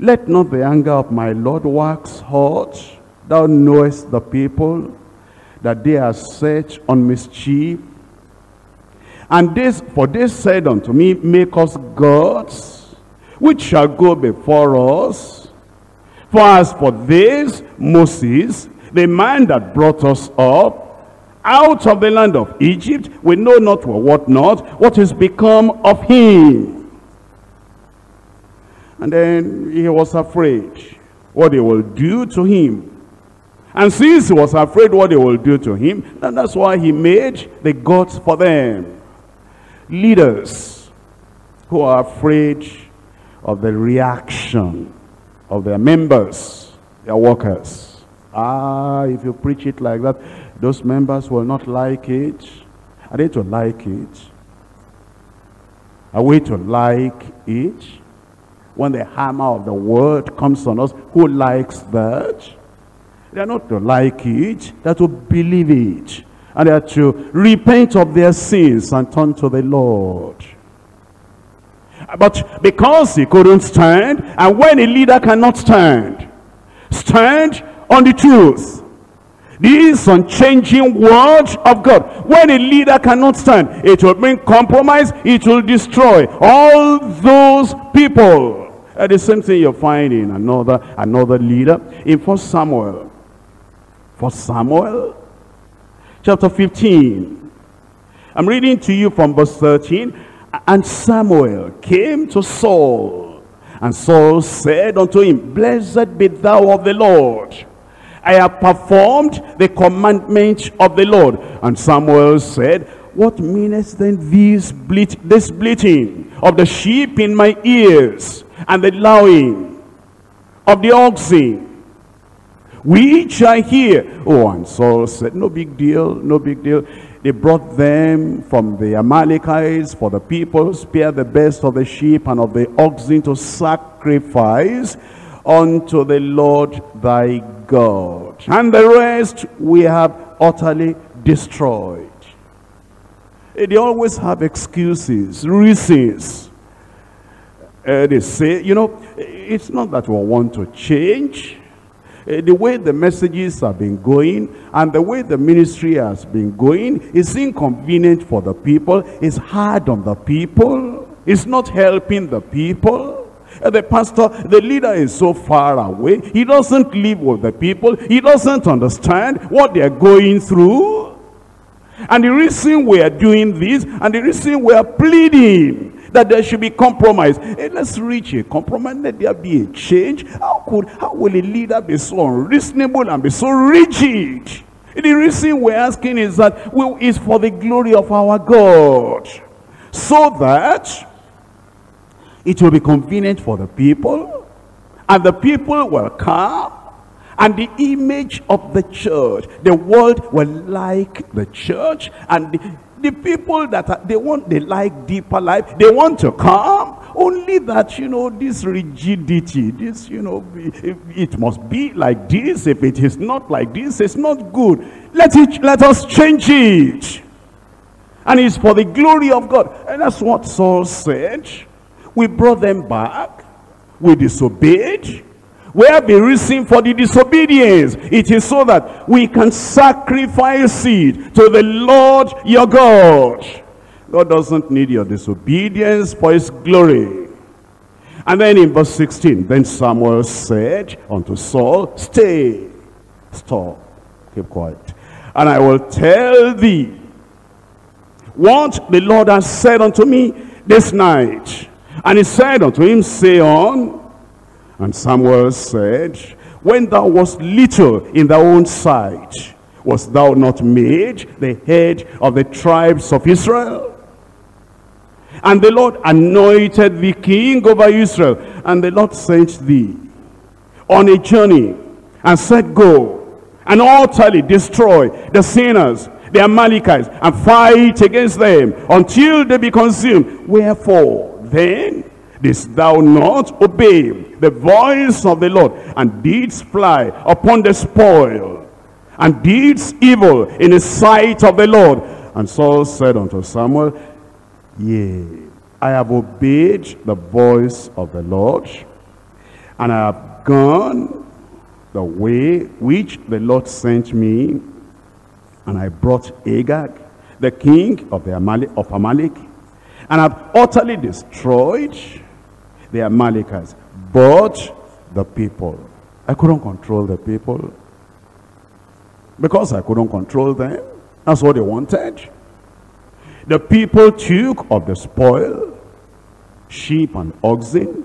Let not the anger of my Lord wax hot. Thou knowest the people, that they are set on mischief. And this, for they said unto me, Make us gods, which shall go before us. For as for this Moses, the man that brought us up out of the land of Egypt, we know not for what not, what is become of him. And then he was afraid what they will do to him. And since he was afraid what they will do to him, and that's why he made the gods for them. Leaders who are afraid of the reaction of their members, their workers. Ah, if you preach it like that, those members will not like it. Are they to like it? Are we to like it? When the hammer of the word comes on us, who likes that? They are not to like it, they are to believe it. And they are to repent of their sins and turn to the Lord. But because he couldn't stand, and when a leader cannot stand, stand on the truth. This unchanging word of God. When a leader cannot stand, it will bring compromise, it will destroy all those people. And the same thing you find in another leader. In First Samuel chapter 15. I'm reading to you from verse 13. And Samuel came to Saul, and Saul said unto him, Blessed be thou of the Lord. I have performed the commandment of the Lord. And Samuel said, What meaneth then this bleating of the sheep in my ears, and the lowing of the oxen, which I hear? Oh, and Saul said, No big deal, no big deal. They brought them from the Amalekites, for the people spare the best of the sheep and of the oxen to sacrifice unto the Lord thy God. And the rest we have utterly destroyed. They always have excuses, reasons. They say, you know, it's not that we want to change. The way the messages have been going and the way the ministry has been going is inconvenient for the people. It's hard on the people. It's not helping the people. The pastor, the leader is so far away. He doesn't live with the people. He doesn't understand what they are going through. And the reason we are doing this, and the reason we are pleading that there should be compromise. Hey, let's reach a compromise. Let there be a change. How will a leader be so unreasonable and be so rigid? The reason we're asking is that it's for the glory of our God, so that it will be convenient for the people, and the people will come, and the image of the church, the world will like the church, and the people that they like deeper life, they want to come Only that, you know, this rigidity, this, you know, it must be like this. If it is not like this, it's not good. Let us change it. And it's for the glory of God. And that's what Saul said. We brought them back. We disobeyed. Where be reason for the disobedience? It is so that we can sacrifice it to the Lord your God. God doesn't need your disobedience for his glory. And then in verse 16, then Samuel said unto Saul, stay, stop, keep quiet. And I will tell thee what the Lord has said unto me this night. And he said unto him, say on. And Samuel said, when thou wast little in thy own sight, wast thou not made the head of the tribes of Israel? And the Lord anointed thee king over Israel. And the Lord sent thee on a journey, and said, go, and utterly destroy the sinners, the Amalekites, and fight against them, until they be consumed. Wherefore then didst thou not obey the voice of the Lord, and didst fly upon the spoil, and didst evil in the sight of the Lord? And Saul said unto Samuel, yea, I have obeyed the voice of the Lord, and I have gone the way which the Lord sent me. And I brought Agag, the king of Amalek, and have utterly destroyed the Amalekites. But the people, I couldn't control the people, because I couldn't control them. That's what they wanted. The people took of the spoil, sheep and oxen,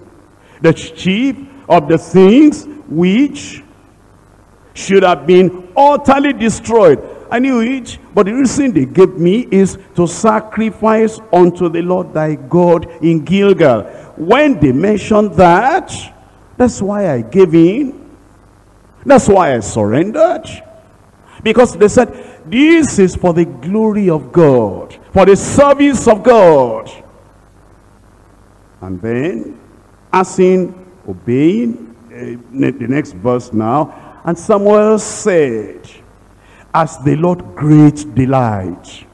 the sheep of the things which should have been utterly destroyed. I knew it, but the reason they gave me is to sacrifice unto the Lord thy God in Gilgal. When they mentioned that, that's why I gave in. That's why I surrendered. Because they said, this is for the glory of God, for the service of God. And then, as in obeying, the next verse now, and Samuel said, as the Lord great delight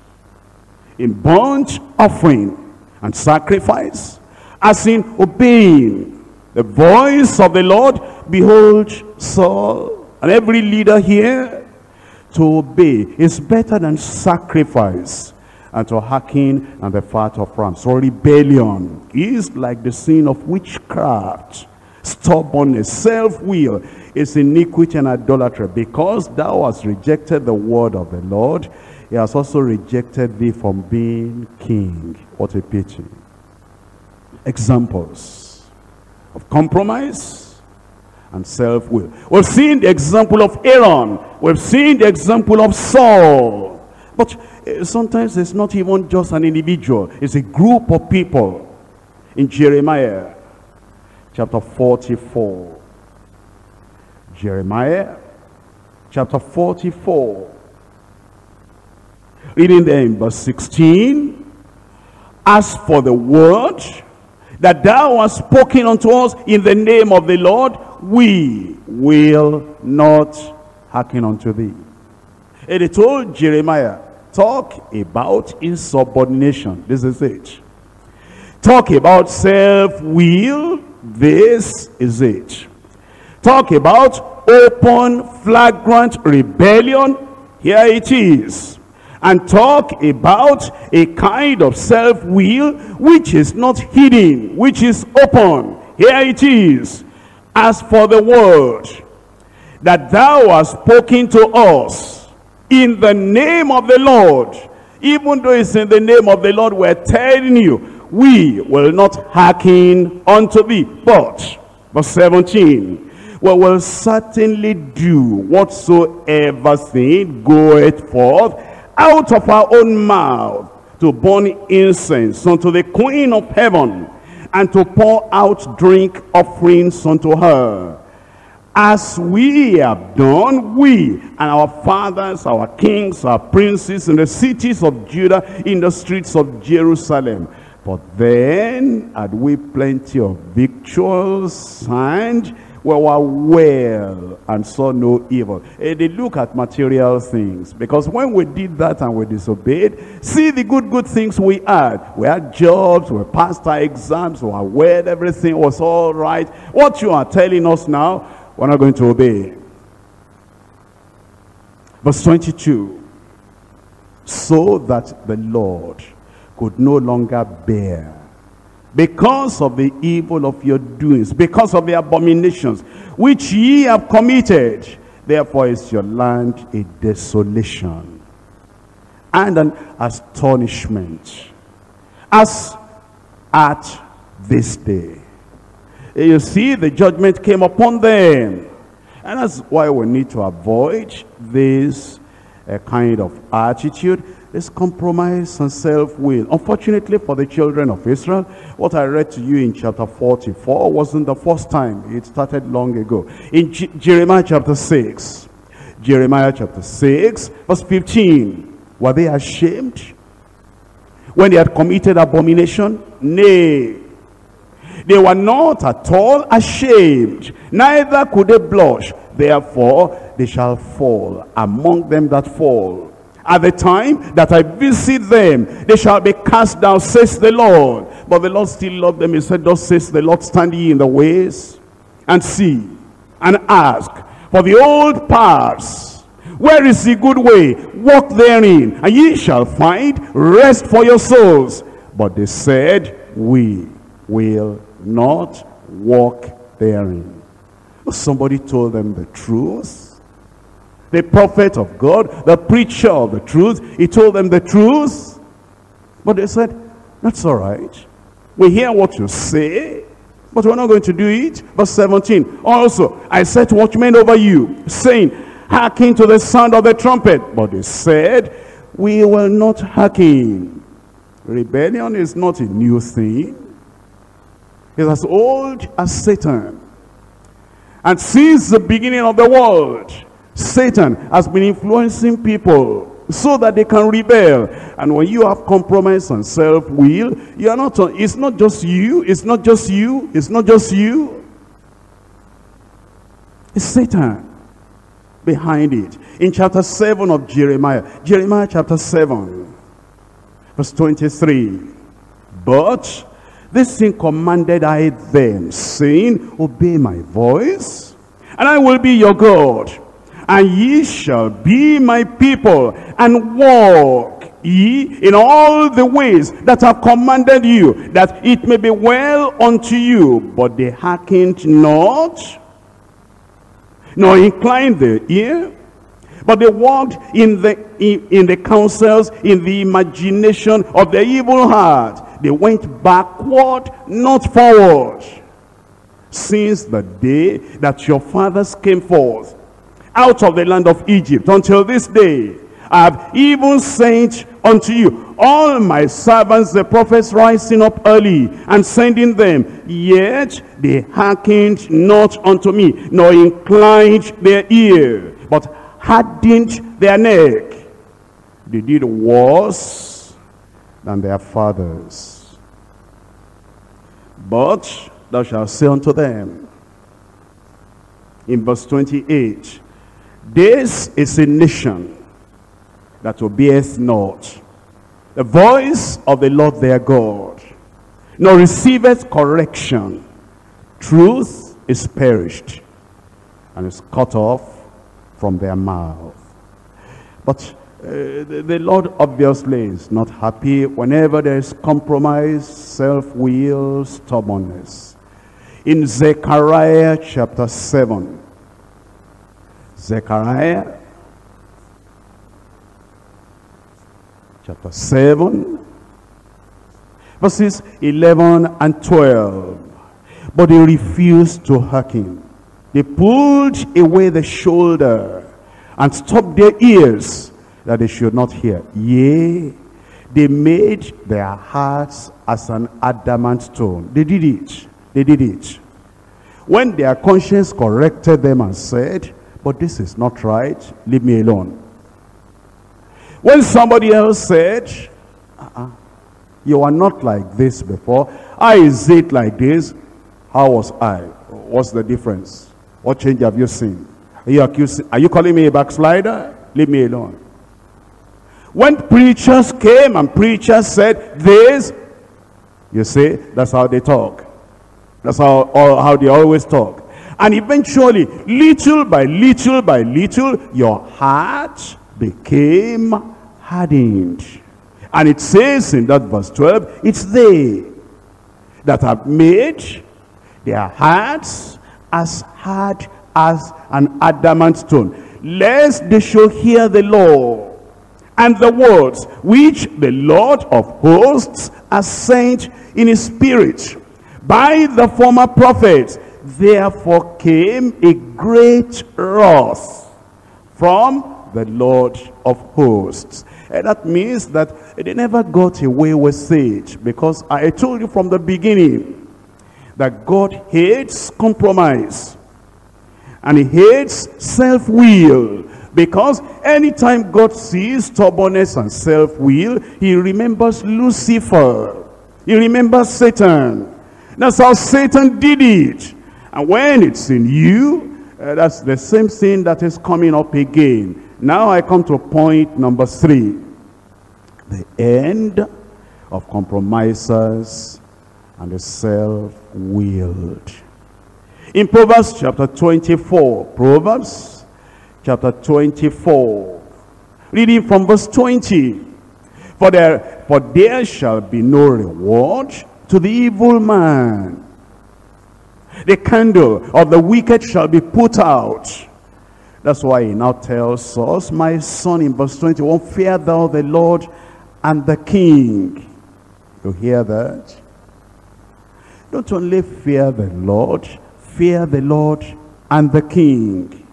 in burnt offering and sacrifice, as in obeying the voice of the Lord, behold, Saul and every leader here, to obey is better than sacrifice, and to hearken and the fat of rams. So rebellion is like the sin of witchcraft, stubbornness, self-will, is iniquity and idolatry. Because thou hast rejected the word of the Lord, he has also rejected thee from being king. What a pity. Examples of compromise and self-will. We've seen the example of Aaron. We've seen the example of Saul. But sometimes it's not even just an individual. It's a group of people. In Jeremiah chapter 44, Jeremiah chapter 44, reading there in verse 16, as for the word that thou hast spoken unto us in the name of the Lord, we will not hearken unto thee. And he told Jeremiah, talk about insubordination. This is it. Talk about self-will. This is it. Talk about open, flagrant rebellion. Here it is. And talk about a kind of self-will which is not hidden, which is open. Here it is. As for the word that thou hast spoken to us in the name of the Lord, even though it's in the name of the Lord, we're telling you, we will not hearken unto thee. But, verse 17, we will certainly do whatsoever thing goeth forth out of our own mouth, to burn incense unto the Queen of Heaven, and to pour out drink offerings unto her, as we have done, we and our fathers, our kings, our princes, in the cities of Judah, in the streets of Jerusalem. But then had we plenty of victuals, and we were well and saw no evil. And they look at material things, because when we did that and we disobeyed, see the good things we had. We had jobs, we passed our exams, we were well, everything was all right. What you are telling us now, we're not going to obey. Verse 22, so that the Lord could no longer bear, because of the evil of your doings, because of the abominations which ye have committed, therefore is your land a desolation and an astonishment, as at this day. You see, the judgment came upon them, and that's why we need to avoid this kind of attitude, this compromise and self-will. Unfortunately for the children of Israel, what I read to you in chapter 44 wasn't the first time. It started long ago. In Jeremiah chapter 6, Jeremiah chapter 6, verse 15, were they ashamed when they had committed abomination? Nay, they were not at all ashamed, neither could they blush. Therefore, they shall fall among them that fall. At the time that I visit them, they shall be cast down, says the Lord. But the Lord still loved them. He said, thus says the Lord, stand ye in the ways, and see, and ask for the old paths. Where is the good way? Walk therein, and ye shall find rest for your souls. But they said, we will not walk therein. Somebody told them the truth. The prophet of God, the preacher of the truth, he told them the truth. But they said, that's all right. We hear what you say, but we're not going to do it. Verse 17, also, I set watchmen over you, saying, hearken to the sound of the trumpet. But they said, we will not hearken. Rebellion is not a new thing. It's as old as Satan. And since the beginning of the world, Satan has been influencing people so that they can rebel. And when you have compromise and self-will, you are not, it's not just you, it's not just you, it's not just you. It's Satan behind it. In chapter 7 of Jeremiah, Jeremiah chapter 7, verse 23. But this thing commanded I them, saying, obey my voice, and I will be your God. And ye shall be my people, and walk ye in all the ways that I commanded you, that it may be well unto you. But they hearkened not, nor inclined their ear, but they walked in the counsels, in the imagination of their evil heart. They went backward, not forward, since the day that your fathers came forth out of the land of Egypt, until this day. I have even sent unto you all my servants, the prophets, rising up early and sending them, yet they hearkened not unto me, nor inclined their ear, but hardened their neck. They did worse than their fathers. But thou shalt say unto them, in verse 28, this is a nation that obeyeth not the voice of the Lord their God, nor receiveth correction. Truth is perished, and is cut off from their mouth. But the Lord obviously is not happy whenever there is compromise, self-will, stubbornness. In Zechariah chapter 7, Zechariah chapter 7, verses 11 and 12. But they refused to hearken. They pulled away the shoulder and stopped their ears, that they should not hear. Yea, they made their hearts as an adamant stone. They did it. They did it. When their conscience corrected them and said, but this is not right, leave me alone. When somebody else said, You were not like this before. I said like this. How was I? What's the difference? What change have you seen? Are you accusing? Are you calling me a backslider? Leave me alone. When preachers came and preachers said this, you see, that's how they talk. That's how they always talk. And eventually, little by little by little, your heart became hardened. And it says in that verse 12, it's they that have made their hearts as hard as an adamant stone, lest they should hear the law and the words which the Lord of hosts has sent in his spirit by the former prophets. Therefore came a great wrath from the Lord of hosts. And that means that they never got away with it, because I told you from the beginning that God hates compromise and he hates self-will, because anytime God sees stubbornness and self-will, he remembers Lucifer, he remembers Satan. That's how Satan did it. And when it's in you, that's the same thing that is coming up again. Now I come to point number 3. The end of compromisers and the self-willed. In Proverbs chapter 24, Proverbs chapter 24, reading from verse 20. For there shall be no reward to the evil man. The candle of the wicked shall be put out. That's why he now tells us, my son, in verse 21, fear thou the Lord and the king. You hear that? Don't only fear the Lord and the king.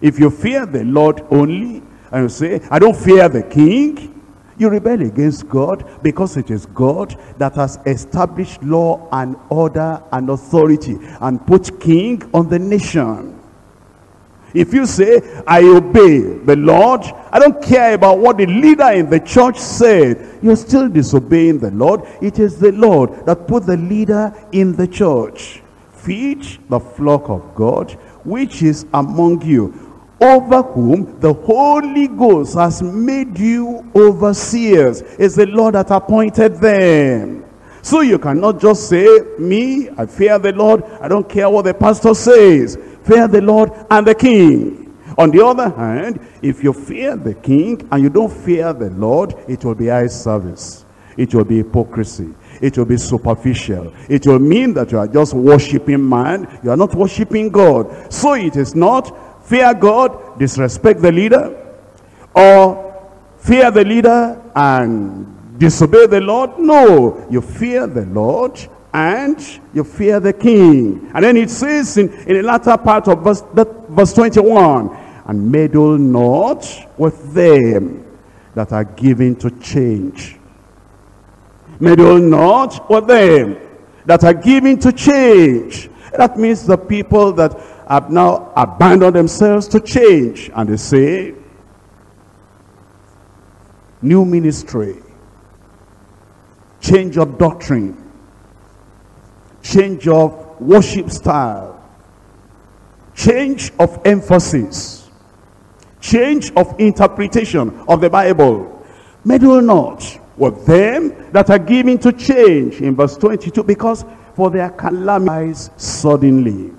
If you fear the Lord only, and you say, I don't fear the king, you rebel against God, because it is God that has established law and order and authority and put king on the nation. If you say, I obey the Lord, I don't care about what the leader in the church said, you're still disobeying the Lord. It is the Lord that put the leader in the church. Feed the flock of God which is among you, over whom the Holy Ghost has made you overseers. It's the Lord that appointed them. So you cannot just say, me, I fear the Lord, I don't care what the pastor says. Fear the Lord and the king. On the other hand, if you fear the king and you don't fear the Lord, it will be eye service. It will be hypocrisy. It will be superficial. It will mean that you are just worshiping man. You are not worshiping God. So it is not fear God, disrespect the leader, or fear the leader and disobey the Lord. No, you fear the Lord and you fear the king. And then it says in the latter part of verse 21, and meddle not with them that are given to change. Meddle not with them that are given to change. That means the people that have now abandoned themselves to change, and they say, new ministry, change of doctrine, change of worship style, change of emphasis, change of interpretation of the Bible. Meddle not with them that are given to change, in verse 22, because for their calamities suddenly.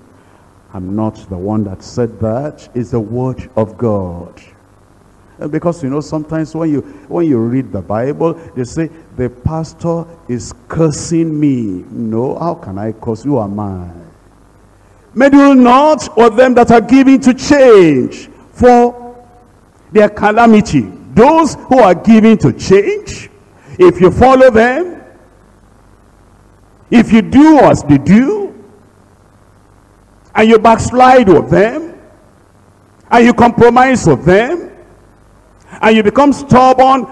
I'm not the one that said that. It's the word of God. And because, you know, sometimes when you read the Bible, they say, the pastor is cursing me. No, how can I curse? Who am I? Meddle not with them that are given to change for their calamity. Those who are given to change, if you follow them, if you do as they do, and you backslide with them, and you compromise with them, and you become stubborn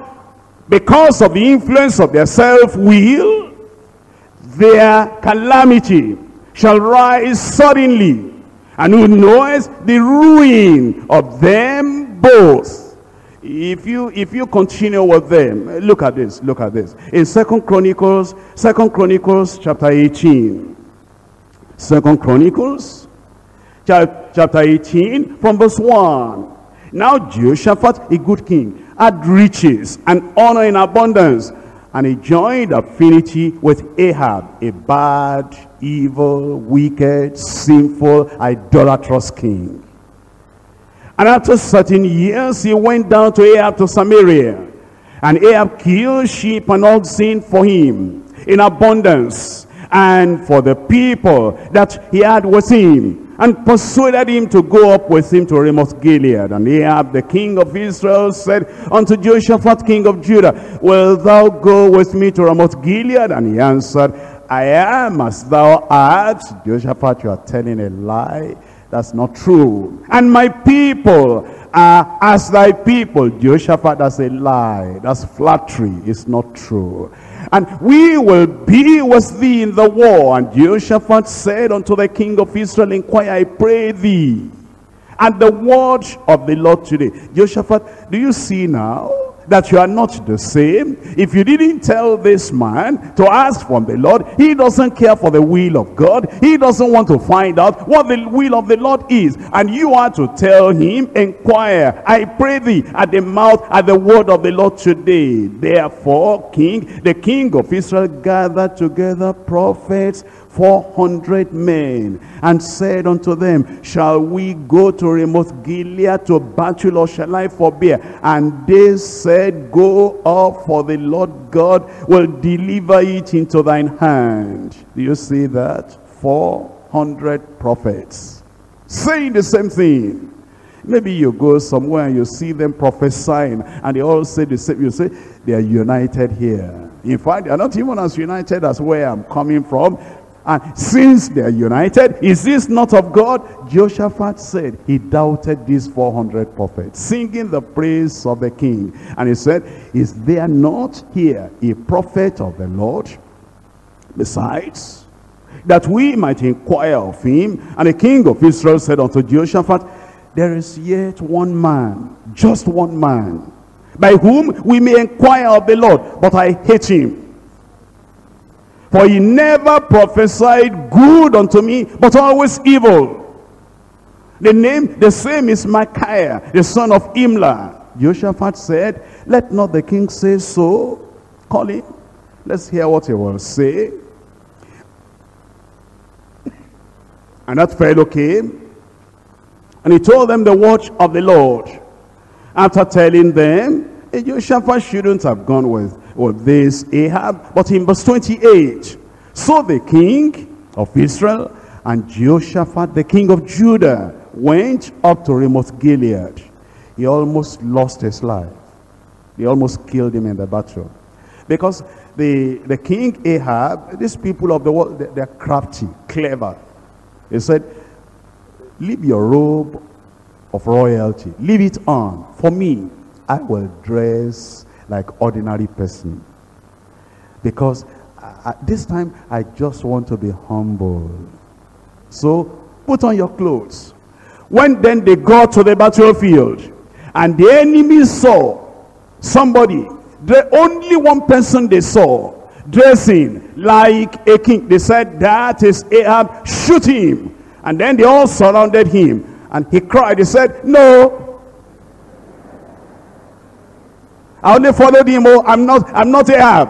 because of the influence of their self-will, their calamity shall rise suddenly, and who knows the ruin of them both. If you continue with them, look at this. In Second Chronicles chapter 18. Second Chronicles chapter 18 from verse 1. Now Jehoshaphat, a good king, had riches and honor in abundance, and he joined affinity with Ahab, a bad, evil, wicked, sinful, idolatrous king. And after certain years, he went down to Ahab to Samaria. And Ahab killed sheep and oxen for him in abundance, and for the people that he had with him, and persuaded him to go up with him to Ramoth Gilead. And Ahab, the king of Israel, said unto Jehoshaphat, king of Judah, "Wilt thou go with me to Ramoth Gilead?" And he answered, "I am as thou art." Jehoshaphat, you are telling a lie. That's not true. "And my people are as thy people." Jehoshaphat, that's a lie. That's flattery. It's not true. "And we will be with thee in the war." And Jehoshaphat said unto the king of Israel, "Inquire, I pray thee, at the word of the Lord today." Jehoshaphat, do you see now that you are not the same? If you didn't tell this man to ask from the Lord, he doesn't care for the will of God. He doesn't want to find out what the will of the Lord is. And you are to tell him, "Inquire, I pray thee, at the word of the Lord today." Therefore, the king of Israel gathered together prophets, 400 men, and said unto them, "Shall we go to Ramoth Gilead to battle, or shall I forbear?" And they said, "Go up, for the Lord God will deliver it into thine hand." Do you see that? 400 prophets saying the same thing. Maybe you go somewhere and you see them prophesying, and they all say the same. You say, they are united here. In fact, they are not even as united as where I'm coming from. And since they are united, is this not of God? Jehoshaphat said he doubted these 400 prophets, singing the praise of the king. And he said, "Is there not here a prophet of the Lord besides, that we might inquire of him?" And the king of Israel said unto Jehoshaphat, "There is yet one man, just one man, by whom we may inquire of the Lord, but I hate him. For he never prophesied good unto me, but always evil. The same is Micaiah, the son of Imlah." Jehoshaphat said, "Let not the king say so. Call him. Let's hear what he will say." And that fellow came, and he told them the word of the Lord. After telling them, Jehoshaphat shouldn't have gone with this Ahab, but in verse 28, so the king of Israel and Jehoshaphat the king of Judah went up to Ramoth Gilead. He almost lost his life. They almost killed him in the battle, because the king Ahab, these people of the world, they're crafty, clever. He said, "Leave your robe of royalty, leave it on for me. I will dress like ordinary person, because at this time I just want to be humble. So put on your clothes." When then they got to the battlefield, and the enemy saw somebody, the only one person they saw, dressing like a king, they said, "That is Ahab, shoot him." And then they all surrounded him, and he cried. He said, "No, I only followed him. Oh, I'm not Ahab."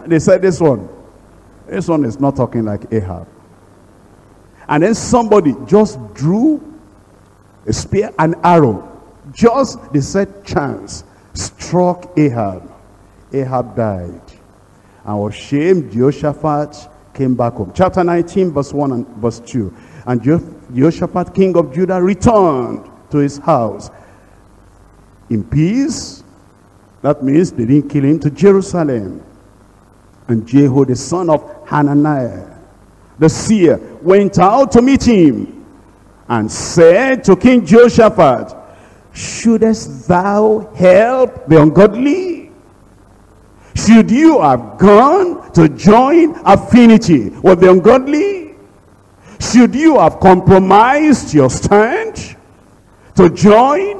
And they said, this one is not talking like Ahab. And then somebody just drew a spear and arrow. Just, they said, chance. Struck Ahab. Ahab died. And was shamed. Jehoshaphat came back home. Chapter 19, verse 1 and verse 2. And Jehoshaphat, king of Judah, returned to his house in peace. That means they didn't kill him. To Jerusalem. And Jehu, the son of Hananiah, the seer, went out to meet him, and said to King Jehoshaphat, "Shouldest thou help the ungodly? Should you have gone to join affinity with the ungodly? Should you have compromised your stand to join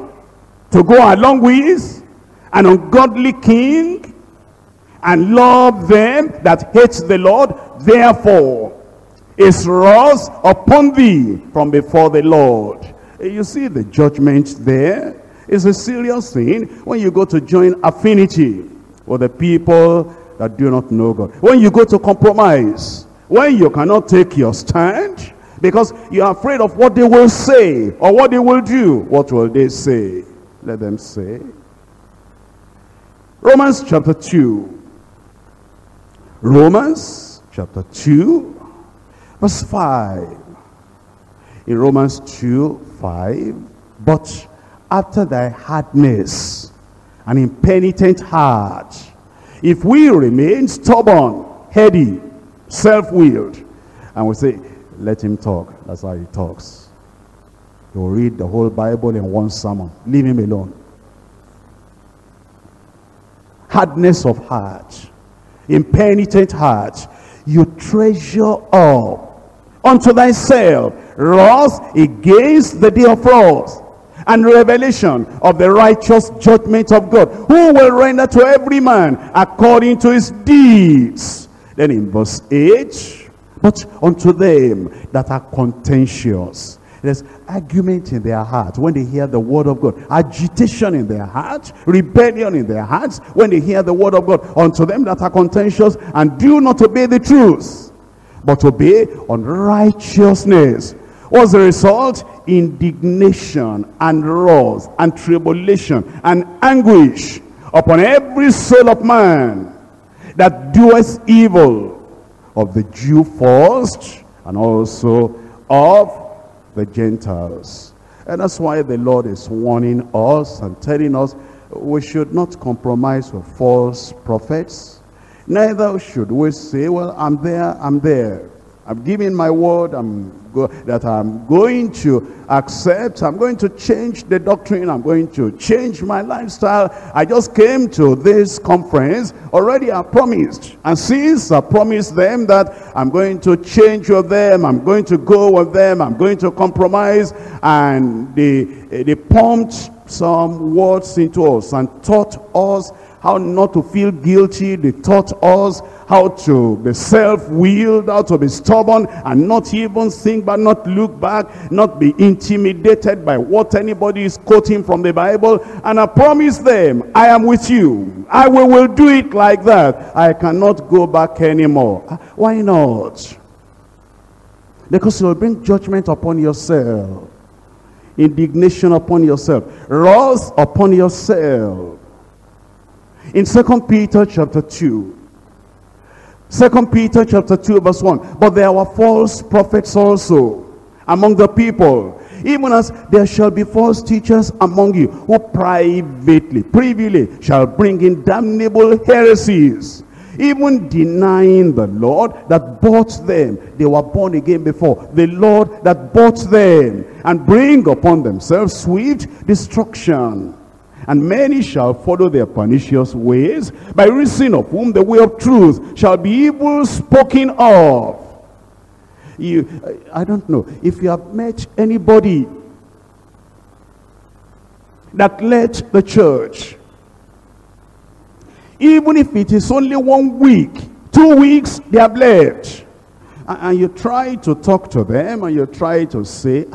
to go along with an ungodly king and love them that hate the Lord. Therefore is wrath upon thee from before the Lord. You see the judgment there. It's a serious thing when you go to join affinity with the people that do not know God. When you go to compromise, when you cannot take your stand because you are afraid of what they will say or what they will do. What will they say? Let them say. Romans chapter 2. Romans chapter 2, verse 5. In Romans 2, 5. But after thy hardness and impenitent heart, if we remain stubborn, heady, self-willed, and we say, let him talk. That's how he talks. He'll read the whole Bible in one sermon. Leave him alone. Hardness of heart, impenitent heart, you treasure up unto thyself wrath against the day of wrath, and revelation of the righteous judgment of God, who will render to every man according to his deeds. Then in verse 8, but unto them that are contentious, there's argument in their heart when they hear the word of God, agitation in their heart, rebellion in their hearts when they hear the word of God. Unto them that are contentious and do not obey the truth, but obey unrighteousness. What's the result? Indignation and wrath and tribulation and anguish upon every soul of man that doeth evil, of the Jew first and also of the Gentiles. And that's why the Lord is warning us and telling us we should not compromise with false prophets. Neither should we say, well, I'm there. I'm giving my word that I'm going to accept. I'm going to change the doctrine. I'm going to change my lifestyle. I just came to this conference. Already I promised. And since I promised them that I'm going to change with them, I'm going to go with them, I'm going to compromise. And they pumped some words into us and taught us how not to feel guilty. They taught us how to be self-willed, how to be stubborn and not even think back, not look back, not be intimidated by what anybody is quoting from the Bible. And I promise them, I am with you. I will do it like that. I cannot go back anymore. Why not? Because you will bring judgment upon yourself, indignation upon yourself, wrath upon yourself. In Second Peter chapter 2, Second Peter chapter 2 verse 1, but there were false prophets also among the people, even as there shall be false teachers among you, who privily shall bring in damnable heresies, even denying the Lord that bought them. They were born again before the Lord that bought them, and bring upon themselves swift destruction. And many shall follow their pernicious ways, by reason of whom the way of truth shall be evil spoken of. I don't know if you have met anybody that led the church, even if it is only 1 week, 2 weeks they have led, and you try to talk to them and you try to say,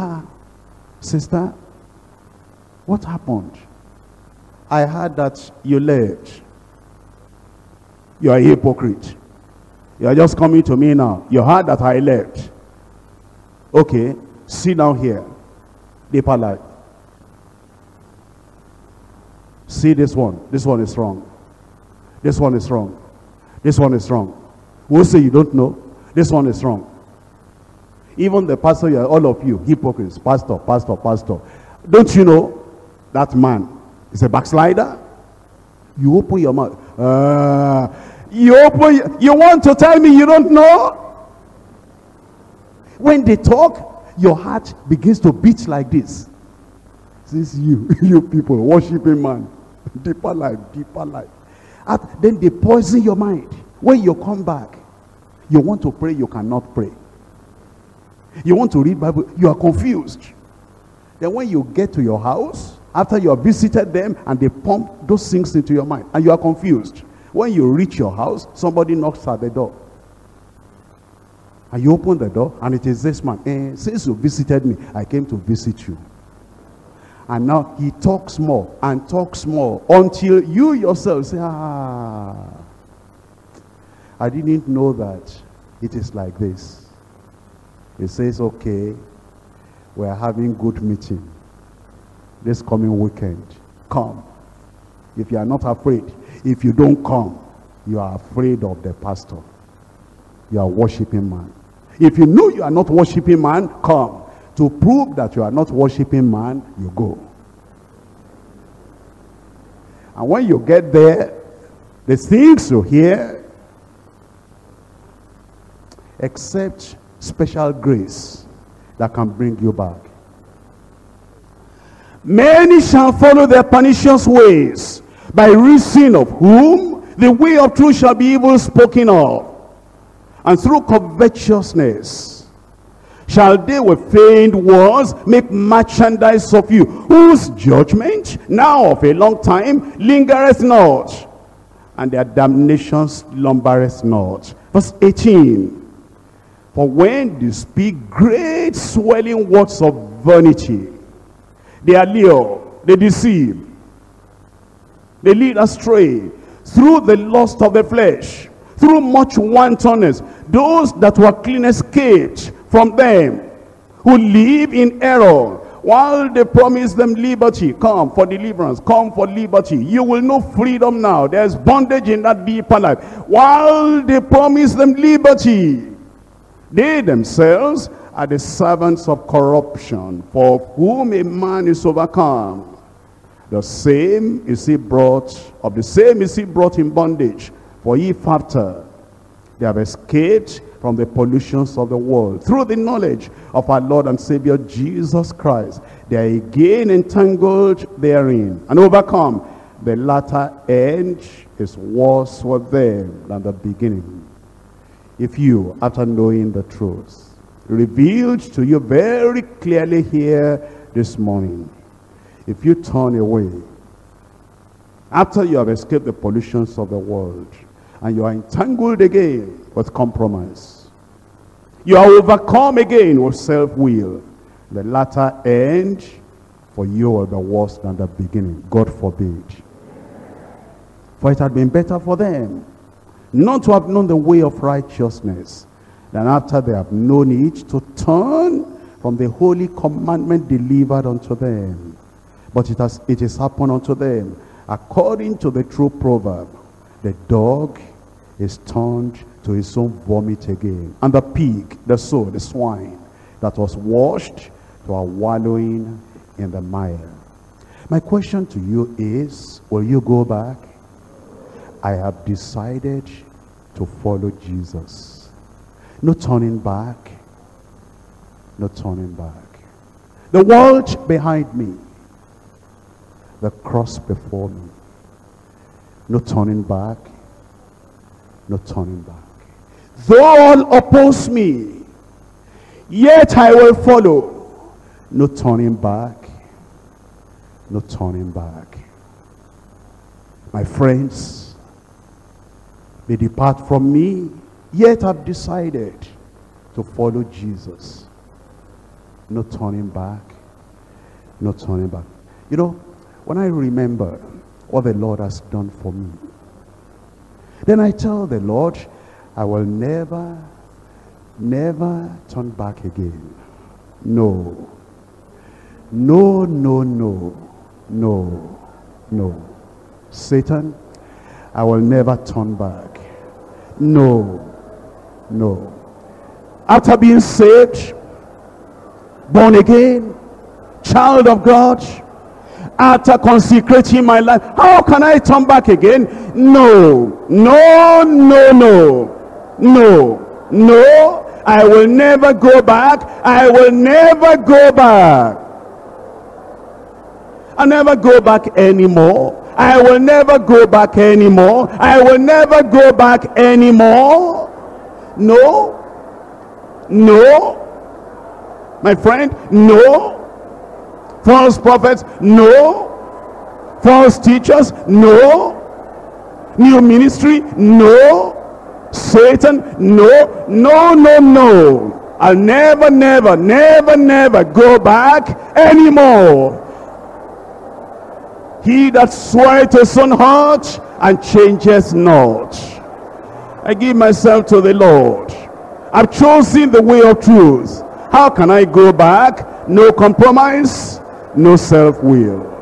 sister, what happened? I heard that you left. You are a hypocrite. You are just coming to me now. You heard that I left. Okay, sit down here. Deeper life. See this one. This one is wrong. This one is wrong. This one is wrong. We'll say you don't know. This one is wrong. Even the pastor, all of you, hypocrites. Pastor. Don't you know that man? It's a backslider. You open your mouth. You want to tell me you don't know? When they talk, your heart begins to beat like this. This is you people, worshiping man. Deeper life. And then they poison your mind. When you come back, you want to pray, you cannot pray. You want to read Bible, you are confused. Then when you get to your house, after you have visited them and they pump those things into your mind, and you are confused. When you reach your house, somebody knocks at the door. And you open the door, and it is this man. Since you visited me, I came to visit you. And now he talks more and talks more until you yourself say, ah, I didn't know that it is like this. He says, okay, we are having good meeting this coming weekend. Come. If you are not afraid, if you don't come, you are afraid of the pastor. You are worshiping man. If you know you are not worshiping man, come. To prove that you are not worshiping man, you go. And when you get there, the things you hear, except special grace that can bring you back. Many shall follow their pernicious ways, by reason of whom the way of truth shall be evil spoken of. And through covetousness shall they with feigned words make merchandise of you, whose judgment now of a long time lingereth not, and their damnation slumbereth not. Verse 18. For when they speak great swelling words of vanity, they allure, they deceive, they lead astray through the lust of the flesh, through much wantonness, those that were clean escaped from them, who live in error, while they promise them liberty. Come for deliverance, come for liberty. You will know freedom now. There's bondage in that deeper life. While they promise them liberty, they themselves are the servants of corruption, for whom a man is overcome, the same is he brought of the same is he brought in bondage. For if after they have escaped from the pollutions of the world through the knowledge of our Lord and Savior Jesus Christ, they are again entangled therein and overcome, the latter end is worse for them than the beginning. If you, after knowing the truth revealed to you very clearly here this morning, if you turn away after you have escaped the pollutions of the world, and you are entangled again with compromise, you are overcome again with self-will, the latter end for you are the worse than the beginning. God forbid. For it had been better for them not to have known the way of righteousness, than after they have known it to turn from the holy commandment delivered unto them. But it has happened unto them according to the true proverb, the dog is turned to his own vomit again, and the pig, the sow, the swine, that was washed to our wallowing in the mire. My question to you is, will you go back? I have decided to follow Jesus. No turning back. No turning back. The world behind me, the cross before me. No turning back. No turning back. Though all oppose me, yet I will follow. No turning back. No turning back. My friends, they depart from me, yet I've decided to follow Jesus. No turning back. No turning back. You know, when I remember what the Lord has done for me, then I tell the Lord, I will never, never turn back again. No. No, no, no, no, no. Satan, I will never turn back. No, no. After being saved, born again, child of God, after consecrating my life, how can I turn back again? No, no, no, no, no, no, I will never go back. I will never go back. I never go back anymore. I will never go back anymore. I will never go back anymore. No, no, my friend, no. False prophets? No. False teachers? No. New ministry? No. Satan? No. No, no, no. I'll never, never, never, never go back anymore. He that sweareth his own heart and changes not. I give myself to the Lord. I've chosen the way of truth. How can I go back? No compromise, no self-will.